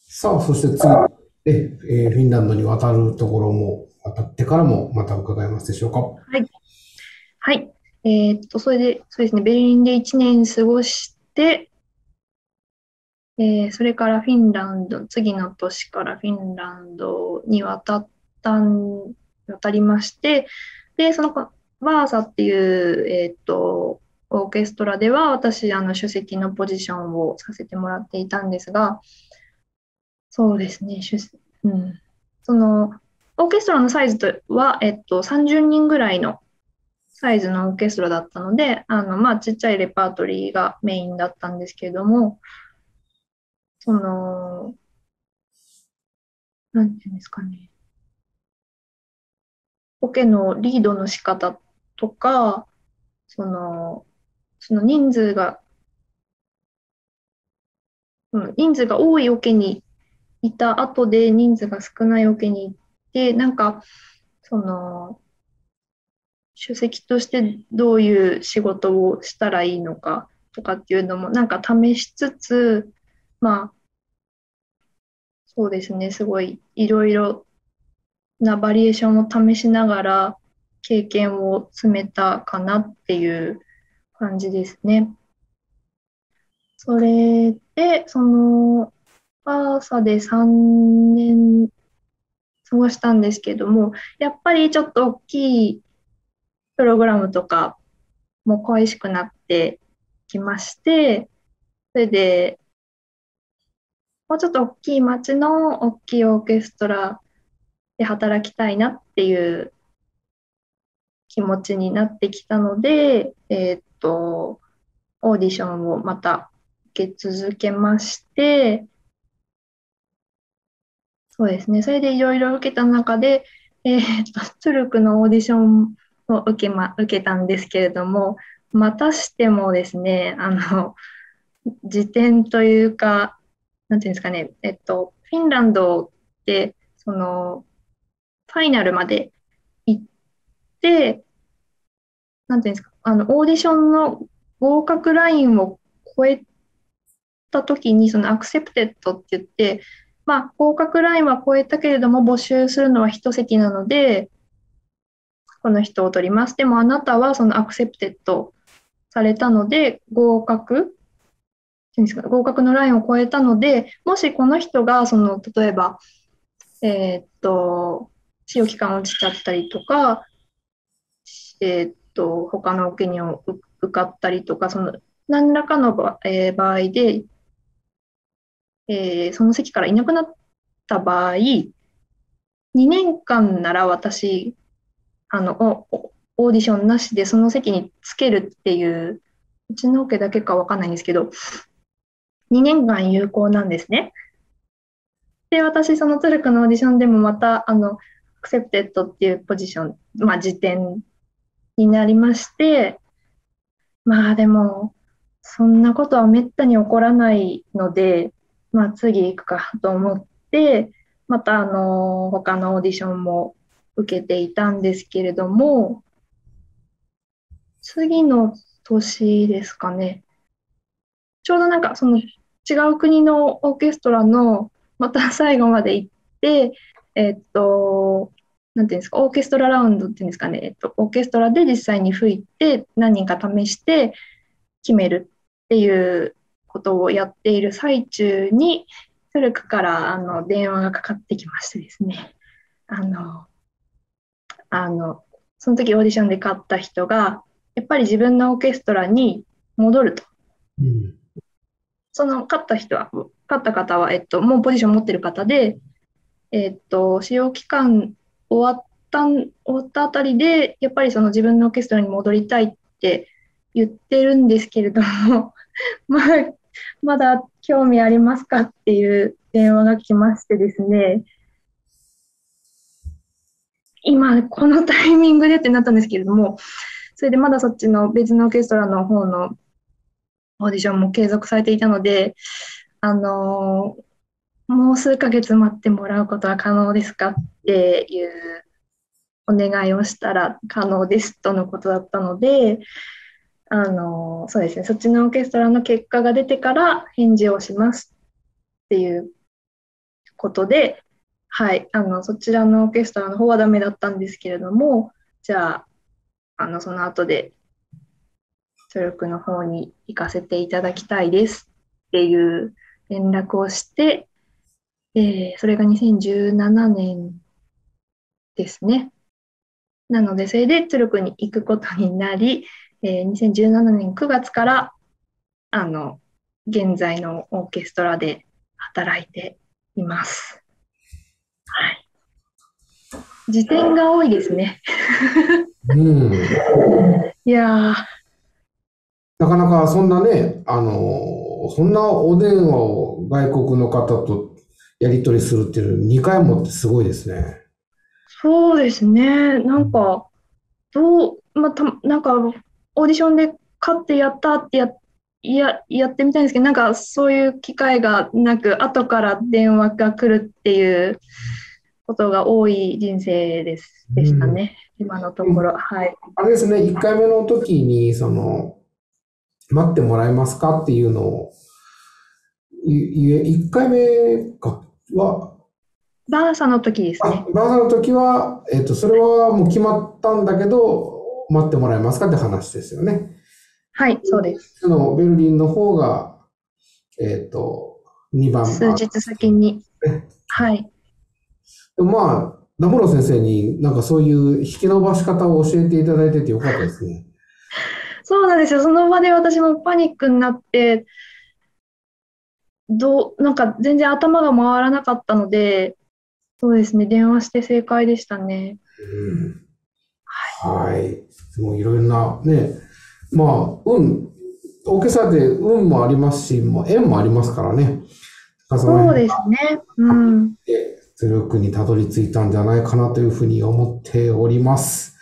さあ、そして次で、えー、フィンランドに渡るところも、渡ってからもまた伺えますでしょうか。はい、はい、えっと、それで、そうですね、ベルリンでいちねん過ごして、えー、それからフィンランド、次の年からフィンランドに渡ったん、渡りまして、で、そのバーサっていう、えっと、オーケストラでは私、あの、首席のポジションをさせてもらっていたんですが、そうですね、首席、うん。その、オーケストラのサイズとは、えっと、さんじゅうにんぐらいのサイズのオーケストラだったので、あの、まあ、ちっちゃいレパートリーがメインだったんですけれども、その、なんていうんですかね、オケのリードの仕方とか、その、その人数が、うん、人数が多いオケにいた後で人数が少ないオケに行って、で、なんか、その、首席としてどういう仕事をしたらいいのかとかっていうのも、なんか試しつつ、まあ、そうですね、すごいいろいろなバリエーションを試しながら経験を積めたかなっていう感じですね。それで、その、バーサでさんねん、過ごしたんですけども、やっぱりちょっと大きいプログラムとかも恋しくなってきまして、それで、もうちょっと大きい街の大きいオーケストラで働きたいなっていう気持ちになってきたので、えっと、オーディションをまた受け続けまして、そうですね。それでいろいろ受けた中で、えー、っと、トゥルクのオーディションを受けま、受けたんですけれども、またしてもですね、あの、次点というか、なんていうんですかね、えっと、フィンランドで、その、ファイナルまで行って、なんていうんですか、あの、オーディションの合格ラインを超えたときに、その、アクセプテッドって言って、まあ、合格ラインは超えたけれども募集するのは一席なのでこの人を取ります。でもあなたはそのアクセプテッドされたので合格ですか、合格のラインを超えたのでもしこの人がその例えば、えー、っと使用期間落ちちゃったりとか、えー、っと他のオケに受かったりとかその何らかの場、えー、場合で。えー、その席からいなくなった場合、にねんかんなら私、あの、オーディションなしでその席につけるっていう、うちのオケだけかわかんないんですけど、にねんかん有効なんですね。で、私、そのトゥルクのオーディションでもまた、あの、アクセプテッドっていうポジション、まあ、時点になりまして、まあでも、そんなことはめったに起こらないので、まあ次行くかと思って、またあの他のオーディションも受けていたんですけれども、次の年ですかね、ちょうどなんかその違う国のオーケストラのまた最後まで行って、えっと、なんていうんですか、オーケストララウンドっていうんですかね、えっと、オーケストラで実際に吹いて何人か試して決めるっていうことをやっている最中にトゥルクからあの電話がかかってきましてですね、あのあのその時オーディションで勝った人がやっぱり自分のオーケストラに戻ると、うん、その勝った人は勝った方は、えっと、もうポジション持ってる方で、えっと、使用期間終わった終わったあたりでやっぱりその自分のオーケストラに戻りたいって言ってるんですけれどもまあまだ興味ありますかっていう電話が来ましてですね、今このタイミングでってなったんですけれども、それでまだそっちの別のオーケストラの方のオーディションも継続されていたので、あのー、もう数ヶ月待ってもらうことは可能ですかっていうお願いをしたら可能ですとのことだったので、あのそうですね、そっちのオーケストラの結果が出てから返事をしますっていうことで、はい、あのそちらのオーケストラの方はダメだったんですけれども、じゃあ、あのその後で出力の方に行かせていただきたいですっていう連絡をして、えー、それがにせんじゅうななねんですね。なので、それで出力に行くことになり、えー、にせんじゅうななねんくがつから、あの、現在のオーケストラで働いています。はい。辞典が多いですね。うん、いやー、なかなかそんなね、あのそんなお電話を外国の方とやり取りするっていうにかいもってすごいですね。そうですね。なんかどう、まあ、たなんかオーディションで勝ってやったってやって。いや、やってみたいんですけど、なんかそういう機会がなく、後から電話が来るっていうことが多い人生ですでしたね、うん、今のところ、うん、はい。あれですね、いっかいめの時にその待ってもらえますかっていうのをいいいっかいめかはバーサの時ですね。バーサの時は、えっと、それはもう決まったんだけど待ってもらえますかって話ですよね。はい、そうです。のベルリンの方が、えっと、にばん数日先に。はい。でもまあ、ダモロ先生になんかそういう引き伸ばし方を教えていただいててよかったですね。そうなんですよ。その場で私もパニックになって、どう、なんか全然頭が回らなかったので、そうですね、電話して正解でしたね。うん、はい。はい。もういろいろな、ね、まあ、運、オーケストラで運もありますし、もう縁もありますからね。そうですね。うん。出力にたどり着いたんじゃないかなというふうに思っております。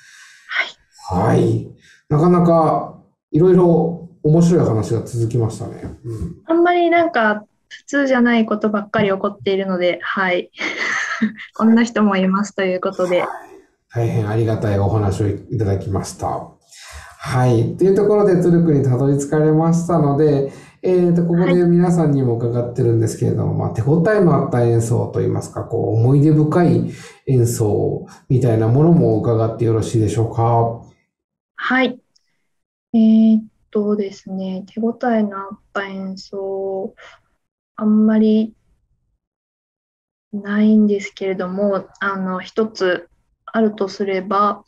はい。はい。なかなかいろいろ面白い話が続きましたね。うん、あんまりなんか普通じゃないことばっかり起こっているので、はい。こんな人もいますということで、はい。大変ありがたいお話をいただきました。はい。というところで、トゥルクにたどり着かれましたので、えーと、ここで皆さんにも伺ってるんですけれども、はい、まあ、手応えのあった演奏といいますか、こう、思い出深い演奏みたいなものも伺ってよろしいでしょうか。はい。えー、っとですね、手応えのあった演奏、あんまりないんですけれども、あの、一つあるとすれば、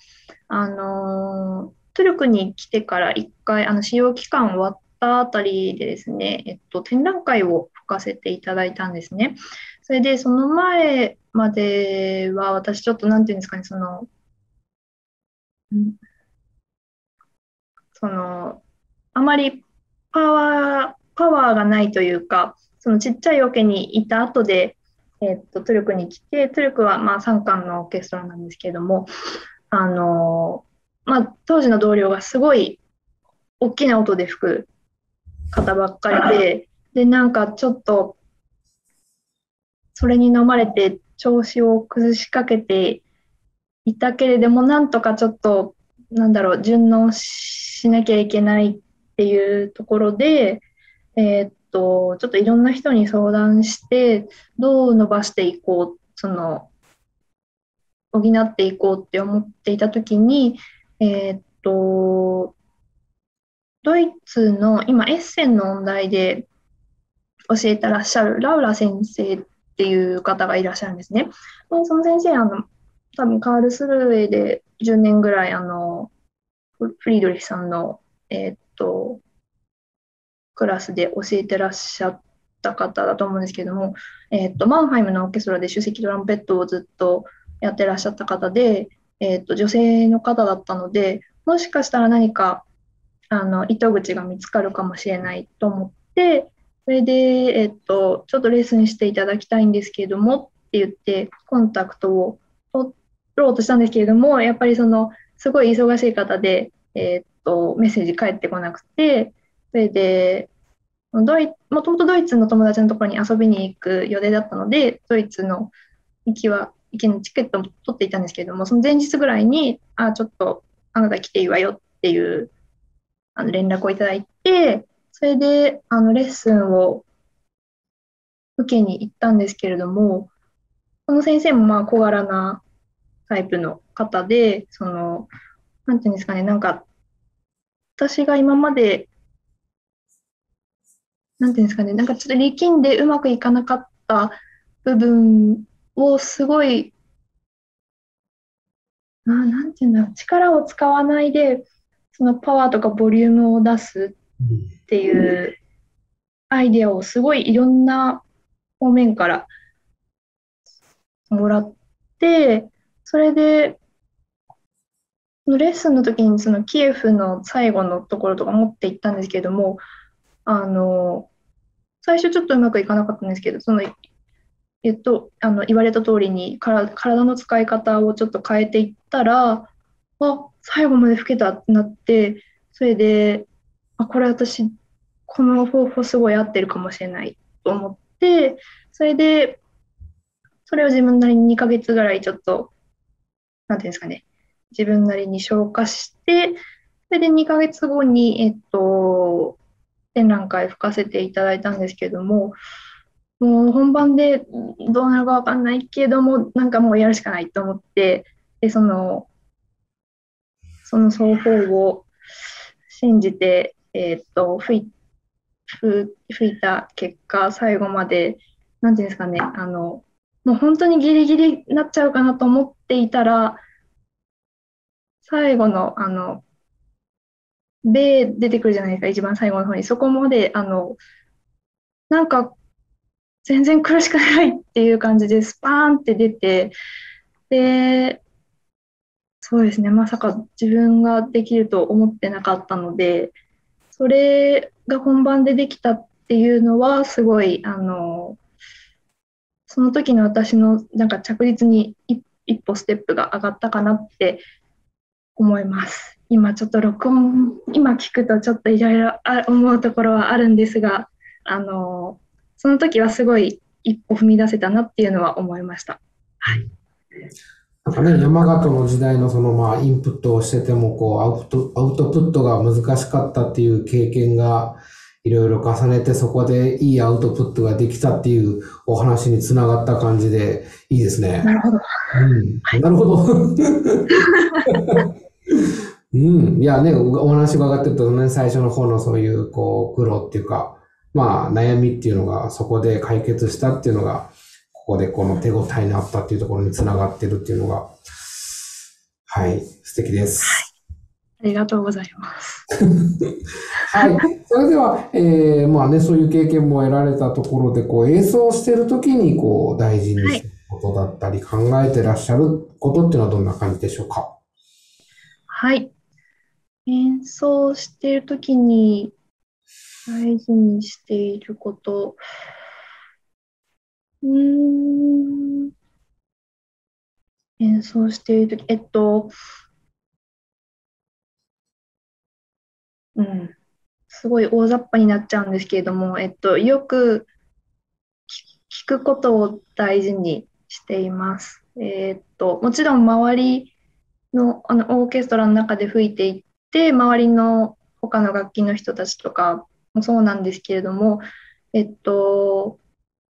あのー、出力に来てからいっかい、あの使用期間終わったあたりでですね、えっと、展覧会を吹かせていただいたんですね。それで、その前までは、私ちょっとなんていうんですかね、その、んその、あまりパワー、パワーがないというか、そのちっちゃいオケにいた後で、えっと、トゥルクに来て、トゥルクはまあさんかんのオーケストラなんですけれども、あの、まあ、当時の同僚がすごい大きな音で吹く方ばっかりで、で、なんかちょっとそれに飲まれて調子を崩しかけていたけれども、なんとかちょっと、なんだろう、順応しなきゃいけないっていうところで、えーっと、ちょっといろんな人に相談して、どう伸ばしていこう、その、補っていこうって思っていたときに、えっと、ドイツの今エッセンの音大で教えてらっしゃるラウラ先生っていう方がいらっしゃるんですね。で、その先生、あの多分カールスルーエでじゅうねんぐらいあのフリードリヒさんの、えっとクラスで教えてらっしゃった方だと思うんですけども、えっとマンハイムのオーケストラで首席トランペットをずっとやってらっしゃった方で、えっと女性の方だったので、もしかしたら何かあの糸口が見つかるかもしれないと思って、それで、えっとちょっとレッスンしていただきたいんですけれどもって言ってコンタクトを取ろうとしたんですけれども、やっぱりそのすごい忙しい方で、えっとメッセージ返ってこなくて、それでドイもともとドイツの友達のところに遊びに行く予定だったので、ドイツの行きはのチケットを取っていたんですけれども、その前日ぐらいに、あ、ちょっとあなた来ていいわよっていうあの連絡をいただいて、それであのレッスンを受けに行ったんですけれども、その先生もまあ小柄なタイプの方で、その、なんていうんですかね、なんか私が今まで、なんていうんですかね、なんかちょっと力んでうまくいかなかった部分をすごい、あ、なんていうんだろう、力を使わないで、そのパワーとかボリュームを出すっていうアイデアをすごいいろんな方面からもらって、それで、レッスンの時にそのキエフの最後のところとか持っていったんですけども、あの最初ちょっとうまくいかなかったんですけど、そのえっとあの言われた通りにから体の使い方をちょっと変えていったら、あ、最後まで老けたってなって、それで、あ、これ私この方法すごい合ってるかもしれないと思って、それでそれを自分なりににかげつぐらいちょっとなんていうんですかね、自分なりに消化して、それでにかげつごに、えっと、展覧会吹かせていただいたんですけども、もう本番でどうなるかわかんないけども、なんかもうやるしかないと思って、でそのその双方を信じて、えっと、吹い、吹いた結果、最後までなんていうんですかね、あのもう本当にギリギリになっちゃうかなと思っていたら、最後の、あの、米出てくるじゃないですか、一番最後の方に。そこまで、あの、なんか、全然苦しくないっていう感じで、スパーンって出て、で、そうですね、まさか自分ができると思ってなかったので、それが本番でできたっていうのは、すごい、あの、その時の私の、なんか着実に一、一歩ステップが上がったかなって、思います。今ちょっと録音、今聞くとちょっといろいろ思うところはあるんですが、あのその時はすごい一歩踏み出せたなっていうのは思いました。はい。なんかね、山形の時代のそのまあインプットをしててもこうアウト、アウトプットが難しかったっていう経験がいろいろ重ねて、そこでいいアウトプットができたっていうお話につながった感じでいいですね。なるほど。うん、はい、なるほど。うん、いやね、お話を伺ってるとね、最初の方のそういうこう苦労っていうか、まあ悩みっていうのがそこで解決したっていうのが、ここでこの手応えになったっていうところにつながってるっていうのが、はい、素敵です。はい、ありがとうございます。はい、それでは、えー、まあね、そういう経験も得られたところで、こう演奏してる時にこう大事にすることだったり、はい、考えてらっしゃることっていうのはどんな感じでしょうか。はい。演奏しているときに大事にしていること。うーん。演奏しているとき、えっと、うん。すごい大雑把になっちゃうんですけれども、えっと、よく聞くことを大事にしています。えっと、もちろん周り、のあのオーケストラの中で吹いていって、周りの他の楽器の人たちとかもそうなんですけれども、えっと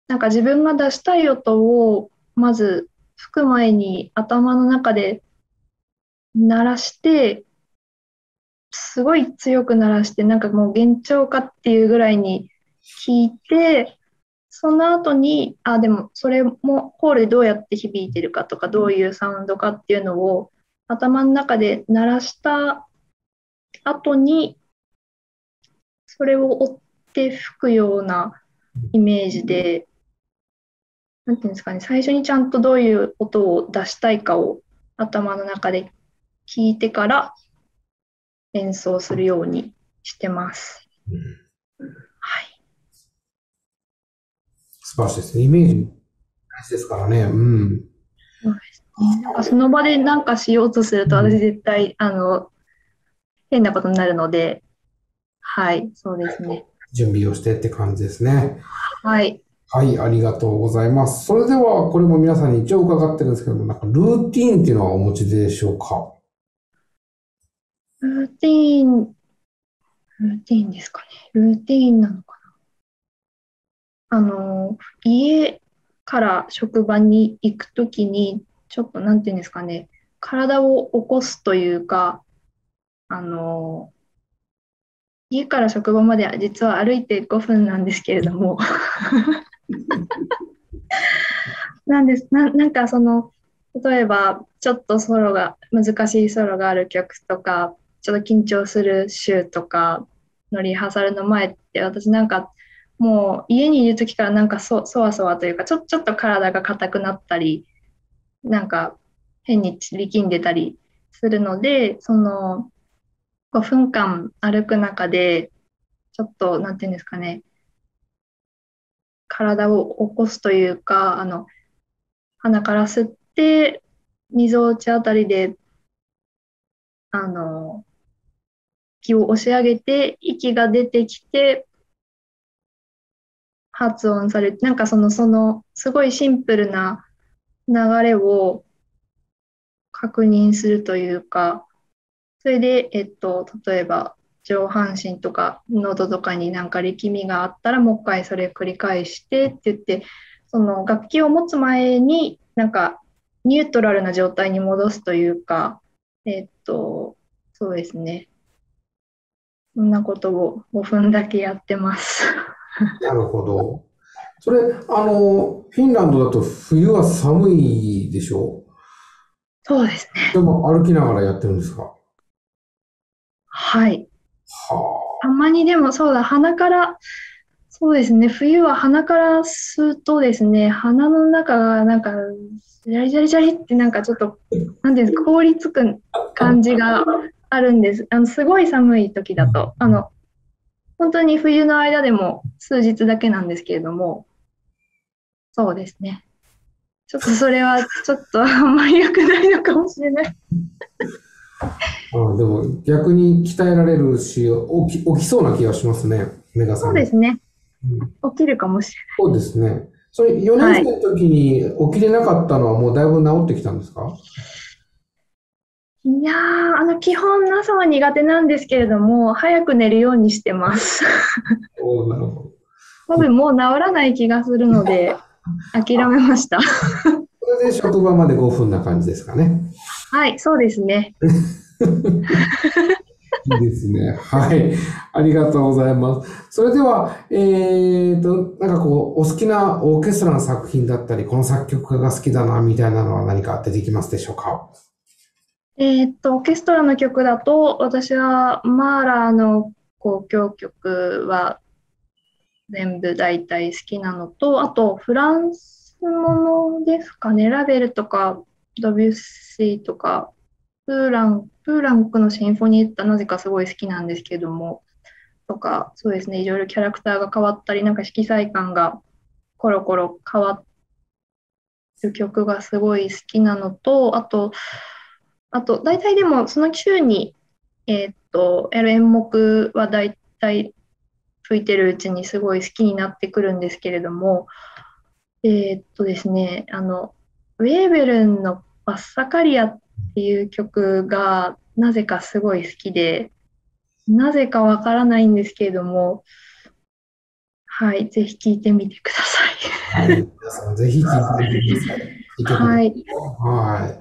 なんか自分が出したい音をまず吹く前に頭の中で鳴らして、すごい強く鳴らして、なんかもう幻聴かっていうぐらいに聞いて、その後にあでもそれもホールでどうやって響いてるかとか、どういうサウンドかっていうのを頭の中で鳴らした後に、それを追って吹くようなイメージで、なんていうんですかね、最初にちゃんとどういう音を出したいかを頭の中で聞いてから演奏するようにしてます。はい。素晴らしいですね。イメージ大事ですからね。うん。そうですね。なんかその場で何かしようとすると、私絶対、あの、変なことになるので、はい、そうですね。準備をしてって感じですね。はい。はい、ありがとうございます。それでは、これも皆さんに一応伺ってるんですけども、なんかルーティーンっていうのはお持ちでしょうか？ルーティーン、ルーティーンですかね。ルーティーンなのかな。あの、家、から職場に行くときに、ちょっとなんていうんですかね、体を起こすというか、あの、家から職場までは実は歩いてごふんなんですけれどもなんです な, なんかその例えばちょっとソロが難しいソロがある曲とかちょっと緊張する週とかのリハーサルの前って私なんかもう家にいる時からなんか そ, そわそわというかち ょ, ちょっと体が硬くなったりなんか変に力んでたりするのでそのごふんかん歩く中でちょっとなんていうんですかね体を起こすというかあの鼻から吸ってみぞおちあたりであの息を押し上げて息が出てきて発音されてなんかそのそのすごいシンプルな流れを確認するというかそれで、えっと、例えば上半身とか喉とかになんか力みがあったらもう一回それ繰り返してって言ってその楽器を持つ前になんかニュートラルな状態に戻すというかえっとそうですねそんなことをごふんだけやってますなるほどそれあのフィンランドだと冬は寒いでしょう？そうですね。でも歩きながらやってるんですか？はい。はあ、たまにでもそうだ鼻からそうですね冬は鼻から吸うとですね鼻の中がなんかジャリジャリジャリってなんかちょっとなんていうんですか凍りつく感じがあるんです。あのすごい寒い時だとあの本当に冬の間でも数日だけなんですけれどもそうですねちょっとそれはちょっとあんまり良くないのかもしれないああでも逆に鍛えられるし起き、起きそうな気がしますね。メガさんそうですね、うん、起きるかもしれない。そうですね。それよねん生の時に起きれなかったのはもうだいぶ治ってきたんですか？いやーあの基本朝は苦手なんですけれども早く寝るようにしてますおなるほど多分もう治らない気がするので諦めましたそれで職場までごふんな感じですかね？はいそうですねいいですね。はい。ありがとうございます。それでは、えーと、なんかこう、お好きなオーケストラの作品だったり、この作曲家が好きだな、みたいなのは何か出てきますでしょうか？えーと、オーケストラの曲だと、私は、マーラーの交響曲は全部大体好きなのと、あと、フランスものですかね、ラベルとか、ドビュッシーとか、プーラン、プーランクのシンフォニエッタなぜかすごい好きなんですけどもとかそうですねいろいろキャラクターが変わったりなんか色彩感がコロコロ変わる曲がすごい好きなのとあとあと大体でもその週にえー、っとやる演目は大体吹いてるうちにすごい好きになってくるんですけれどもえー、っとですねあのウェーベルンのバッサカリアっていう曲がなぜかすごい好きでなぜかわからないんですけれどもはいぜひ聴いてみてください。はい皆さんぜひ聴いてみてくださいはい、はい、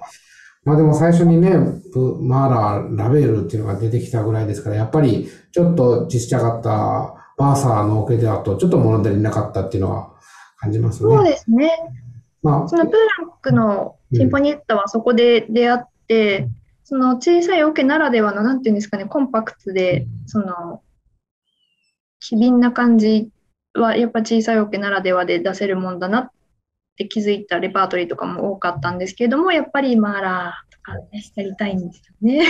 まあでも最初にねマーラーラベルっていうのが出てきたぐらいですからやっぱりちょっとちっちゃかったバーサーのオケでだとちょっと物足りなかったっていうのは感じますね。そうですねまあ、そのプーランクのシンフォニエッタはそこで出会って、うん、その小さいオケならではのなんていうんですかねコンパクトでその機敏な感じはやっぱ小さいオケならではで出せるもんだなって気づいたレパートリーとかも多かったんですけれどもやっぱりマーラーとかねやりたいんですよね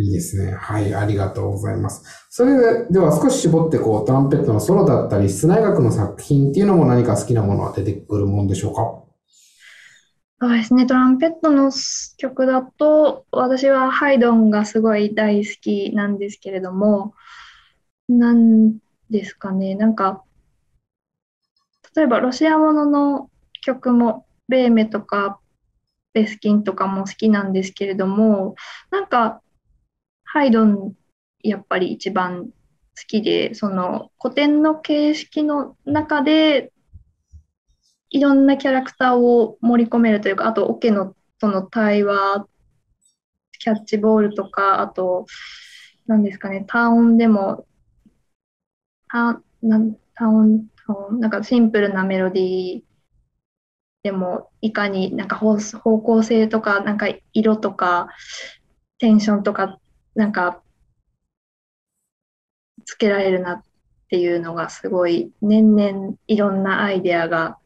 いいですねはいありがとうございます。それでは少し絞ってこうトランペットのソロだったり室内楽の作品っていうのも何か好きなものは出てくるもんでしょうか？そうですねトランペットの曲だと私はハイドンがすごい大好きなんですけれどもなんですかねなんか例えばロシアものの曲もベーメとかベスキンとかも好きなんですけれどもなんかハイドンやっぱり一番好きでその古典の形式の中でいろんなキャラクターを盛り込めるというかあとオケのとの対話キャッチボールとかあとなんですかね、単音でも、単音、単音、なんかシンプルなメロディーでも、いかになんか方向性とか、なんか色とか、テンションとか、なんか、つけられるなっていうのがすごい、年々いろんなアイデアが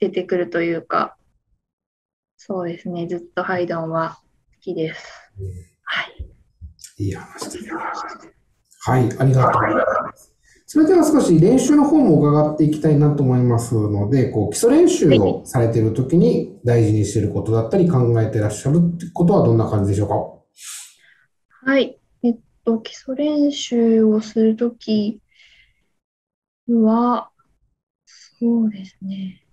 出てくるというか、そうですね、ずっとハイドンは好きです。えー、はい。いい話です。はい、ありがとうございます。それでは少し練習の方も伺っていきたいなと思いますので、こう基礎練習をされているときに大事にしていることだったり考えてらっしゃるってことはどんな感じでしょうか？はい。えっと、基礎練習をするときは、そうですね。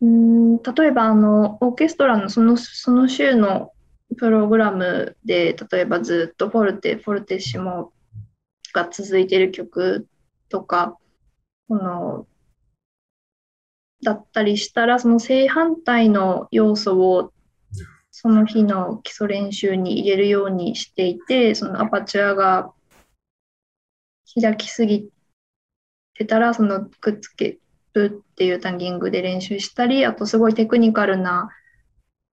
うん、例えばあの、オーケストラのその、その週のプログラムで、例えばずっとフォルテ、フォルテッシモが続いている曲とか、この、だったりしたら、その正反対の要素をその日の基礎練習に入れるようにしていて、そのアパチュアが開きすぎてたら、そのくっつけるっていうタンギングで練習したり、あとすごいテクニカルな、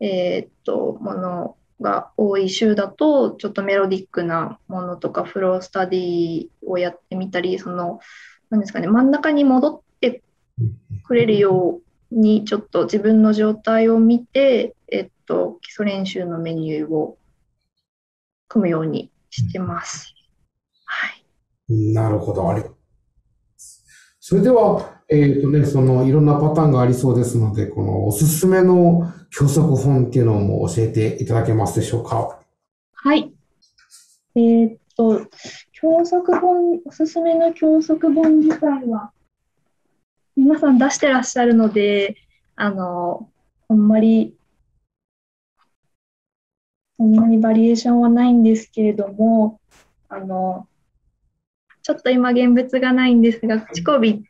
えっと、ものが多い週だと、ちょっとメロディックなものとか、フロースタディをやってみたり、その、なんですかね、真ん中に戻ってくれるように、ちょっと自分の状態を見て、えっと、基礎練習のメニューを組むようにしてます。はい。なるほど、ありがとうございます。それでは、えっとね、そのいろんなパターンがありそうですので、このおすすめの教則本っていうのも教えていただけますでしょうか。はい。えー、っと、教則本、おすすめの教則本自体は、皆さん出してらっしゃるので、あの、あんまり、そんなにバリエーションはないんですけれども、あの、ちょっと今現物がないんですが、チコビ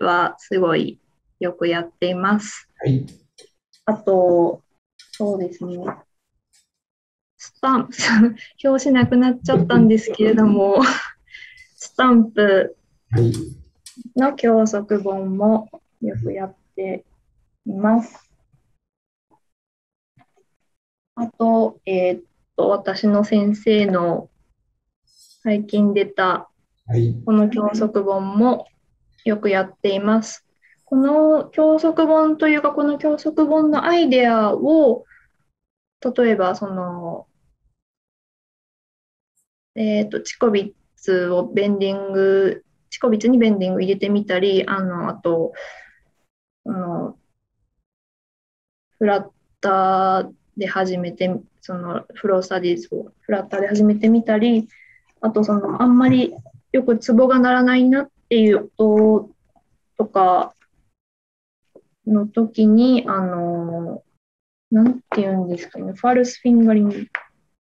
はすごいよくやっています。はい、あと、そうですね。スタンプ、表紙なくなっちゃったんですけれども、スタンプの教則本もよくやっています。あと、えー、っと、私の先生の最近出たこの教則本も、よくやっています。この教則本というか、この教則本のアイデアを、例えばその、えっと、チコビッツをベンディング、チコビッツにベンディング入れてみたり、あの、あと、あの、フラッターで始めて、そのフロースタディーズをフラッターで始めてみたり、あとその、あんまりよくツボが鳴らないなって、っていう音とかの時に、あの、なんて言うんですかね、ファルスフィンガリング、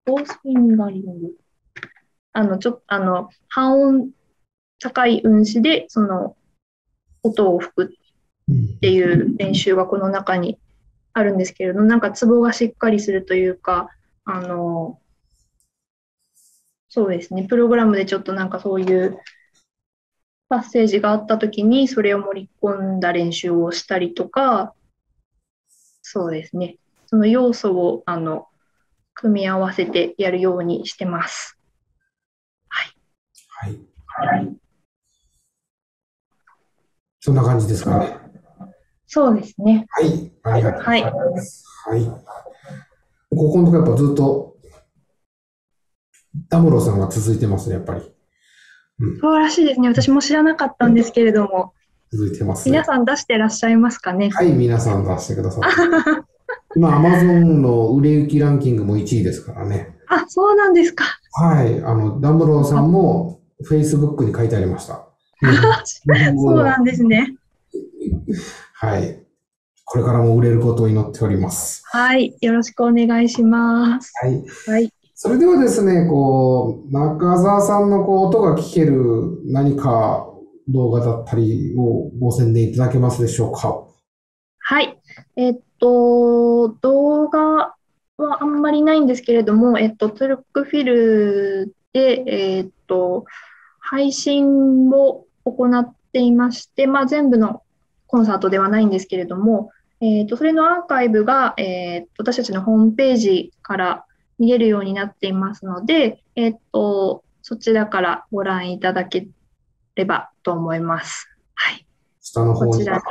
フォースフィンガリング。あの、ちょっと、あの、半音高い運指で、その、音を吹くっていう練習がこの中にあるんですけれど、なんかツボがしっかりするというか、あの、そうですね、プログラムでちょっとなんかそういう、パッセージがあったときに、それを盛り込んだ練習をしたりとか、そうですね。その要素を、あの、組み合わせてやるようにしてます。はい。はい。はい。そんな感じですかね。そうですね。はい。ありがとうございます。はい。はい、ここのところやっぱずっと、ダムロさんが続いてますね、やっぱり。うん、そうらしいですね。私も知らなかったんですけれども。続いてます、ね。皆さん出してらっしゃいますかね。はい、皆さん出してください。今、Amazon の売れ行きランキングもいちいですからね。あ、そうなんですか。はい。あの、ダムローさんも Facebook に書いてありました。うん、そうなんですね。はい。これからも売れることを祈っております。はい。よろしくお願いします。はい。はいそれではですね、こう、中澤さんのこう音が聞ける何か動画だったりをご宣伝いただけますでしょうか。はい。えっと、動画はあんまりないんですけれども、えっと、トルクフィルで、えっと、配信を行っていまして、まあ、全部のコンサートではないんですけれども、えっと、それのアーカイブが、えっと、私たちのホームページから見れるようになっていますので、えっと、そちらからご覧いただければと思います。はい。下の方に。こちらに。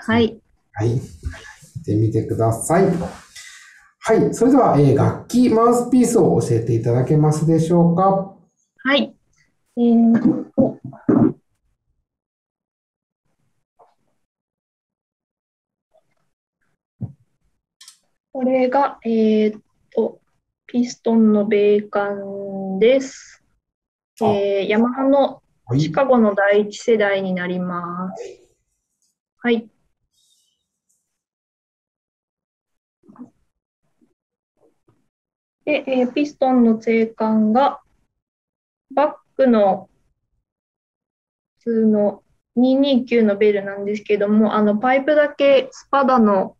はい。はい。行ってみてください。はい。それでは、えー、楽器マウスピースを教えていただけますでしょうか。はい。えー、お。これが、えーっと、ピストンのベーカンです。えー、ヤマハのシカゴの第一世代になります。はい。で、えー、ピストンの税関が、バックの普通のにひゃくにじゅうきゅうのベルなんですけども、あのパイプだけスパダの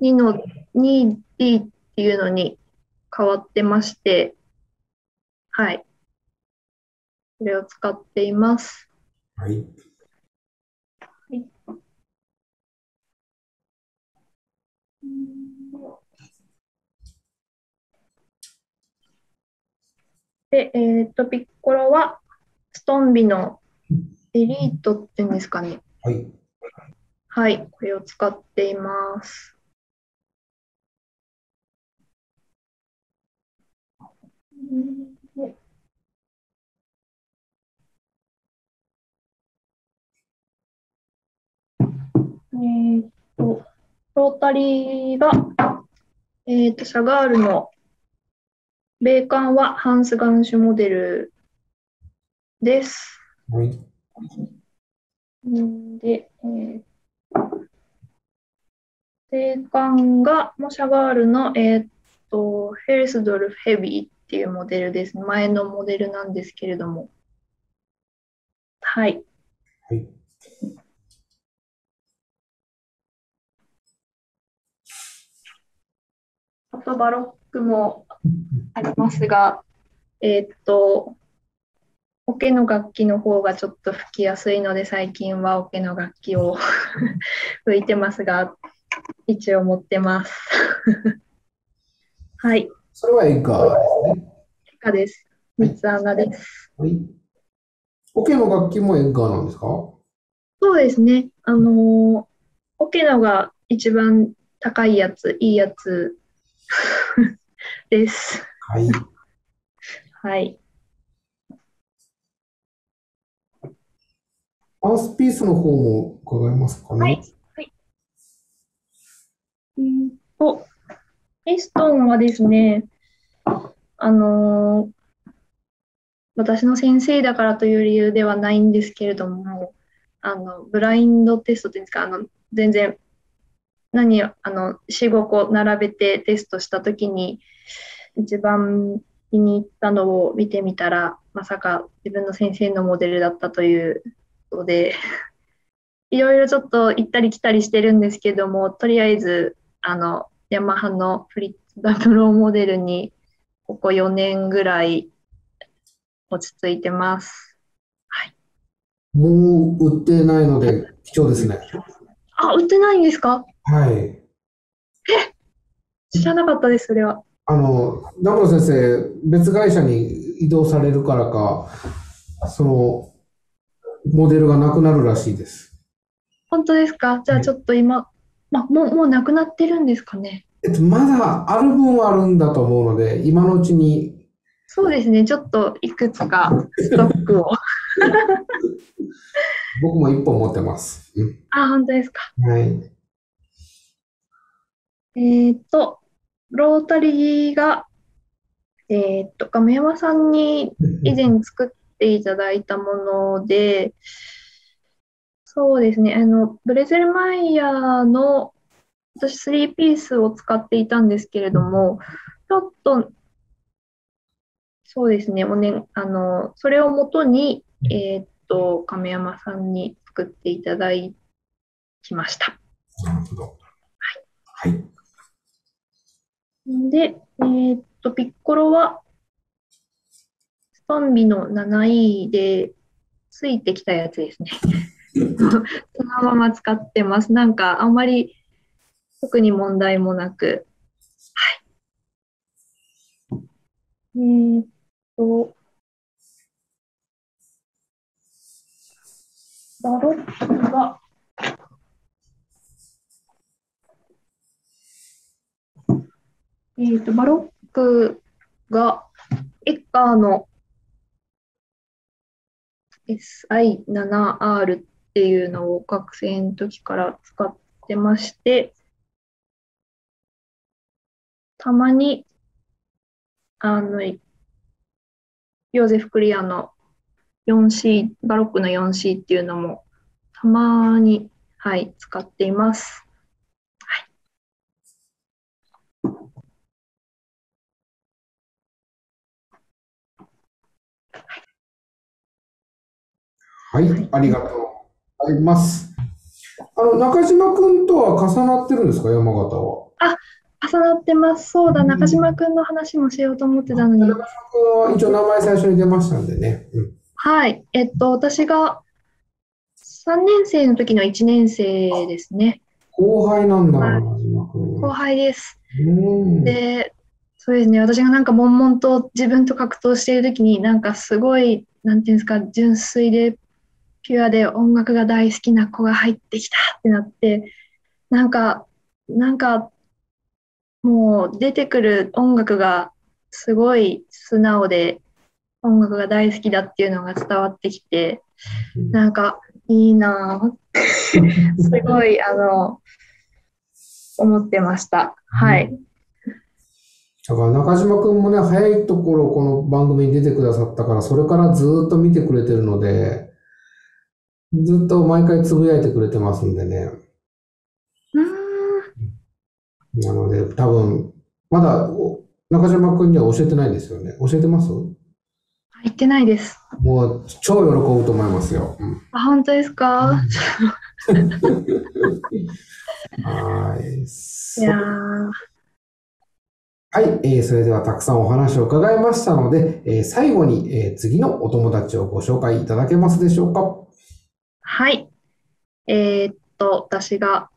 にの にディー っていうのに変わってまして、はい。これを使っています。はい。はい、で、えー、っと、ピッコロは、ストンビのエリートっていうんですかね。はい。はい、これを使っています。えーと、ロータリーが、えーと、シャガールの米艦はハンス・ガンシュモデルです。はい。で、えー、米艦が、もシャガールの、えーと、ヘルスドルフ・ヘビーっていうモデルです。前のモデルなんですけれども。はい。はい。あとバロックもありますが、えー、っと、オケの楽器の方がちょっと吹きやすいので、最近はオケの楽器を吹いてますが、一応持ってます。はい。それは演歌ですね。演歌です。三つ穴です。はい。オケの楽器も演歌なんですか？そうですね。あの、オケのが一番高いやつ、いいやつ、です。はい。はい。マウスピースの方も伺えますかね。はい。はい、うんと、ピストンはですね、あのー、私の先生だからという理由ではないんですけれども、あのブラインドテストっていうんですか、あの全然。何あのよん、ごこ並べてテストしたときに一番気に入ったのを見てみたら、まさか自分の先生のモデルだったということでいろいろちょっと行ったり来たりしてるんですけども、とりあえずあのヤマハのフリッツ・ダブローモデルにここよねんぐらい落ち着いてます。はい、もう売ってないので貴重ですね。あ、売ってないんですか？はい。え、知らなかったです、それは。あの、ダブロ先生、別会社に移動されるからか、その、モデルがなくなるらしいです。本当ですか？じゃあちょっと今、ま、もう、もうなくなってるんですかね。えっと、まだある分はあるんだと思うので、今のうちに。そうですね、ちょっといくつかストックを。僕もいっぽん持ってます。うん、あ、本当ですか。はい。えっと、ロータリーが、えっと、亀山さんに以前作っていただいたもので、そうですね、あの、ブレゼルマイヤーの、私スリーピースを使っていたんですけれども、ちょっと、そうですね、おね、あの、それをもとに、えっと、亀山さんに作っていただきました。なるほど。はい。で、えー、っと、ピッコロは、ストンビのなないで、ついてきたやつですね。そのまま使ってます。なんか、あんまり、特に問題もなく。はい。えー、っと、バロックが、えーと、バロックがエッカーの エスアイななアール っていうのを学生の時から使ってまして、たまにあのヨーゼフ・クリアの よんシー、 バロックの よんシー っていうのもたまに、はい、使っています。はい、ありがとうございます。あの、中島くんとは重なってるんですか、山形は。あ、重なってます。そうだ、中島くんの話もしようと思ってたのに。中島くんは一応名前最初に出ましたんでね。うん、はい、えっと、私がさんねんせいの時のいちねんせいですね。後輩なんだ、はい、中島くん。後輩です。で、そうですね、私がなんか悶々と自分と格闘している時に、なんかすごい、なんていうんですか、純粋で、ピュアで音楽が大好きな子が入ってきたってなって、なんかなんかもう出てくる音楽がすごい素直で、音楽が大好きだっていうのが伝わってきて、なんかいいなぁすごいあの思ってました。はい、うん、だから中島くんもね、早いところこの番組に出てくださったから、それからずーっと見てくれてるので、ずっと毎回つぶやいてくれてますんでね。うん、なので、多分、まだ中島くんには教えてないですよね。教えてます？言ってないです。もう、超喜ぶと思いますよ。うん、あ、本当ですか？はい。いやー。はい、えー、それではたくさんお話を伺いましたので、えー、最後に、えー、次のお友達をご紹介いただけますでしょうか？はい。えー、っと、私が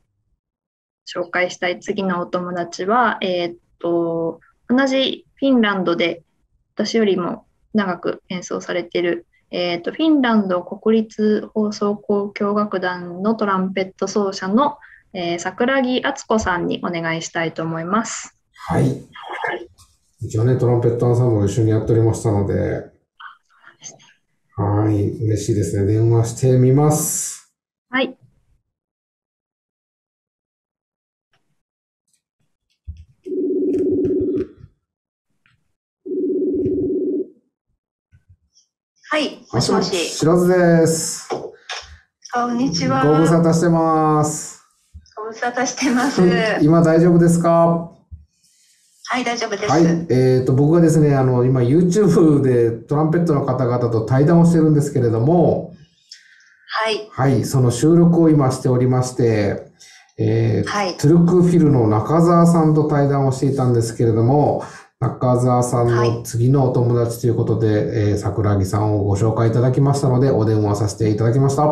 紹介したい次のお友達は、えー、っと、同じフィンランドで私よりも長く演奏されている、えー、っと、フィンランド国立放送交響楽団のトランペット奏者の、えー、桜木敦子さんにお願いしたいと思います。はい。はい、一応ね、トランペットアンサンブル一緒にやっておりましたので、はい、嬉しいですね。電話してみます。はい。はい、もしもし。白津です。こんにちは。ご無沙汰してます。ご無沙汰してます。今大丈夫ですか？はい、大丈夫です。はい、えっと、僕がですね、あの、今 YouTube でトランペットの方々と対談をしてるんですけれども、はい。はい、その収録を今しておりまして、えーはい、トゥルクフィルの中澤さんと対談をしていたんですけれども、中澤さんの次のお友達ということで、はい、えー、桜木さんをご紹介いただきましたので、お電話させていただきました。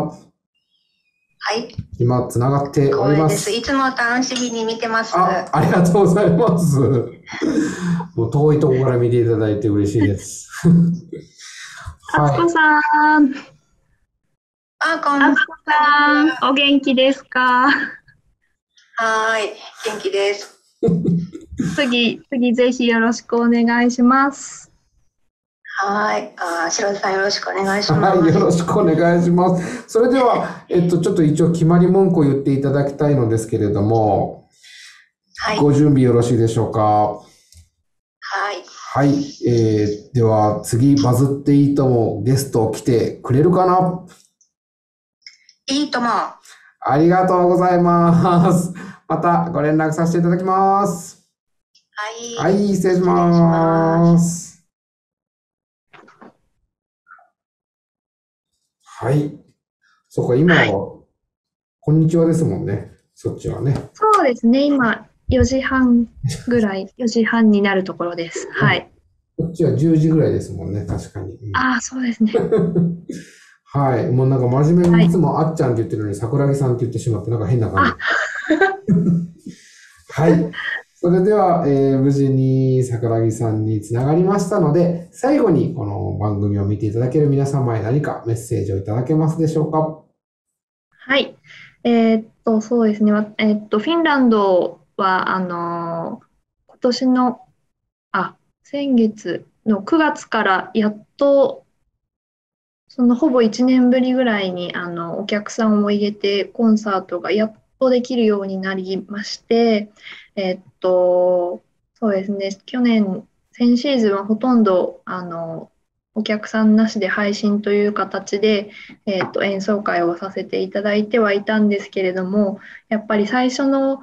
はい。今、つながっております。いつも楽しみに見てます。あ、ありがとうございます。もう遠いところから見ていただいて嬉しいです。あつこさん。あ、こんにちは。お元気ですか？はい、元気です。次、次ぜひよろしくお願いします。はい、あ、白津さんよろしくお願いします。はい、よろしくお願いします。それでは、えっと、ちょっと一応決まり文句を言っていただきたいのですけれども、はい、ご準備よろしいでしょうか？はい。はい、えー、では次、バズっていいともゲスト来てくれるかな？いいとも。ありがとうございます。またご連絡させていただきます。はい。はい、失礼します。はい。そうか、今は、はい、こんにちはですもんね、そっちはね。そうですね、今、よじはんぐらい、よじはんになるところです。はい。こっちはじゅうじぐらいですもんね、確かに。うん、ああ、そうですね。はい。もうなんか真面目にいつもあっちゃんって言ってるのに、桜木さんって言ってしまって、なんか変な感じ。はい。それでは、えー、無事に桜木さんにつながりましたので、最後にこの番組を見ていただける皆様へ何かメッセージをいただけますでしょうか。はい。えー、っと、そうですね。えー、っと、フィンランドは、あのー、今年の、あ、先月のくがつからやっと、そのほぼいちねんぶりぐらいに、あの、お客さんを入れてコンサートがやっとできるようになりまして、えー、っと、そうですね、去年、先シーズンはほとんど、あの、お客さんなしで配信という形で、えー、と演奏会をさせていただいてはいたんですけれども、やっぱり最初の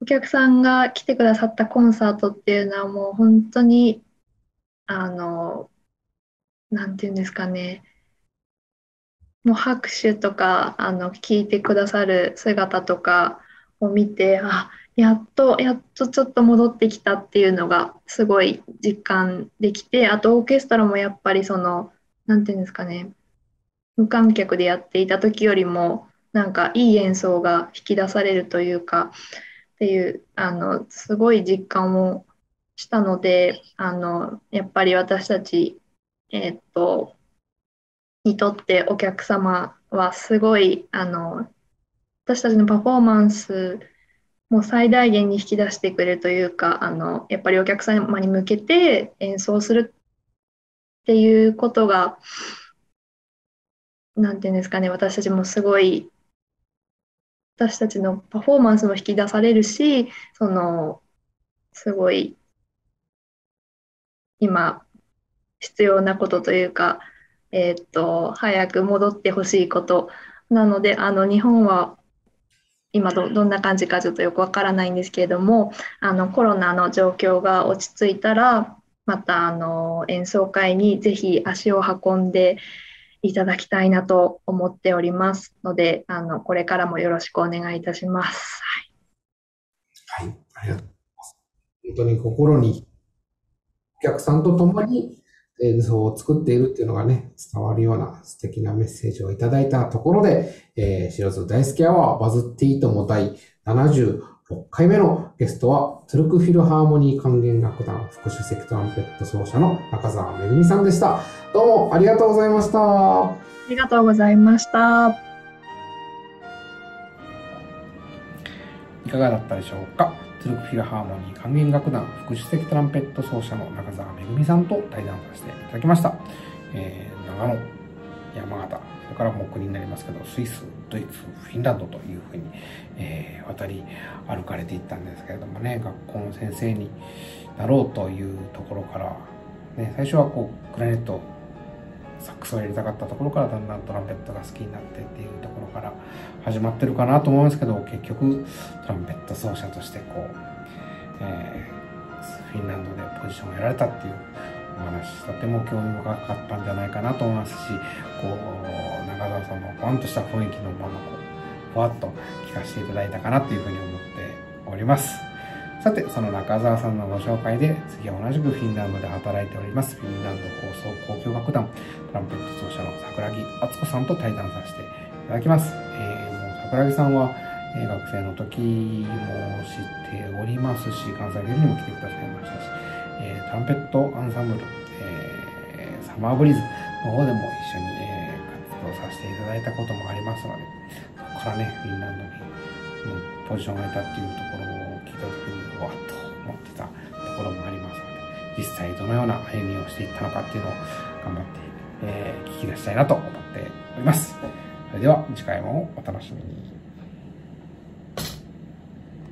お客さんが来てくださったコンサートっていうのはもう本当に、あの、なんていうんですかね、もう拍手とか、あの、聞いてくださる姿とかを見て、あ、やっと、やっとちょっと戻ってきたっていうのがすごい実感できて、あとオーケストラもやっぱりその、なんていうんですかね、無観客でやっていた時よりも、なんかいい演奏が引き出されるというか、っていう、あの、すごい実感をしたので、あの、やっぱり私たち、えーっと、にとってお客様はすごい、あの、私たちのパフォーマンス、もう最大限に引き出してくれるというか、あの、やっぱりお客様に向けて演奏するっていうことが、なんていうんですかね、私たちもすごい、私たちのパフォーマンスも引き出されるし、その、すごい、今、必要なことというか、えーっと、早く戻ってほしいことなので、あの、日本は、今 ど, どんな感じかちょっとよくわからないんですけれども、あのコロナの状況が落ち着いたら、またあの演奏会にぜひ足を運んでいただきたいなと思っておりますので、あのこれからもよろしくお願いいたします。はい、はい、ありがとうございます。本当に心にお客さんと共に演奏を作っているっていうのがね、伝わるような素敵なメッセージをいただいたところで、えー、白鶴大輔アワーバズっていいともだいななじゅうろっかいめのゲストは、トゥルクフィルハーモニー管弦楽団副主席トランペット奏者の中澤めぐみさんでした。どうもありがとうございました。ありがとうございました。いかがだったでしょうか。トゥルクフィルハーモニー管弦楽団副主席トランペット奏者の中澤めぐみさんと対談させていただきました。えー、長野、山形、それからもう国になりますけど、スイス、ドイツ、フィンランドというふうに、えー、渡り歩かれていったんですけれどもね、学校の先生になろうというところから、ね、最初はこうクラネット、サックスをやりたかったところから、だんだんトランペットが好きになってっていうところから始まってるかなと思いますけど、結局トランペット奏者としてこう、えー、フィンランドでポジションをやられたっていうお話、とても興味深かったんじゃないかなと思いますし、こう中澤さんのワンとした雰囲気のままこうふわっと聞かせていただいたかなというふうに思っております。さて、その中澤さんのご紹介で、次は同じくフィンランドで働いております、フィンランド放送交響楽団、トランペット奏者の桜木敦子さんと対談させていただきます。えー、もう桜木さんは、えー、学生の時も知っておりますし、関西フィルにも来てくださいましたし、えー、トランペットアンサンブル、えー、サマーブリーズの方でも一緒に、えー、活動させていただいたこともありますので、そこからね、フィンランドに、うん、ポジションを得たっていうところを、とにわっと思ってたところもありますので、実際どのような歩みをしていったのかっていうのを頑張って、えー、聞き出したいなと思っております。それでは次回もお楽しみに。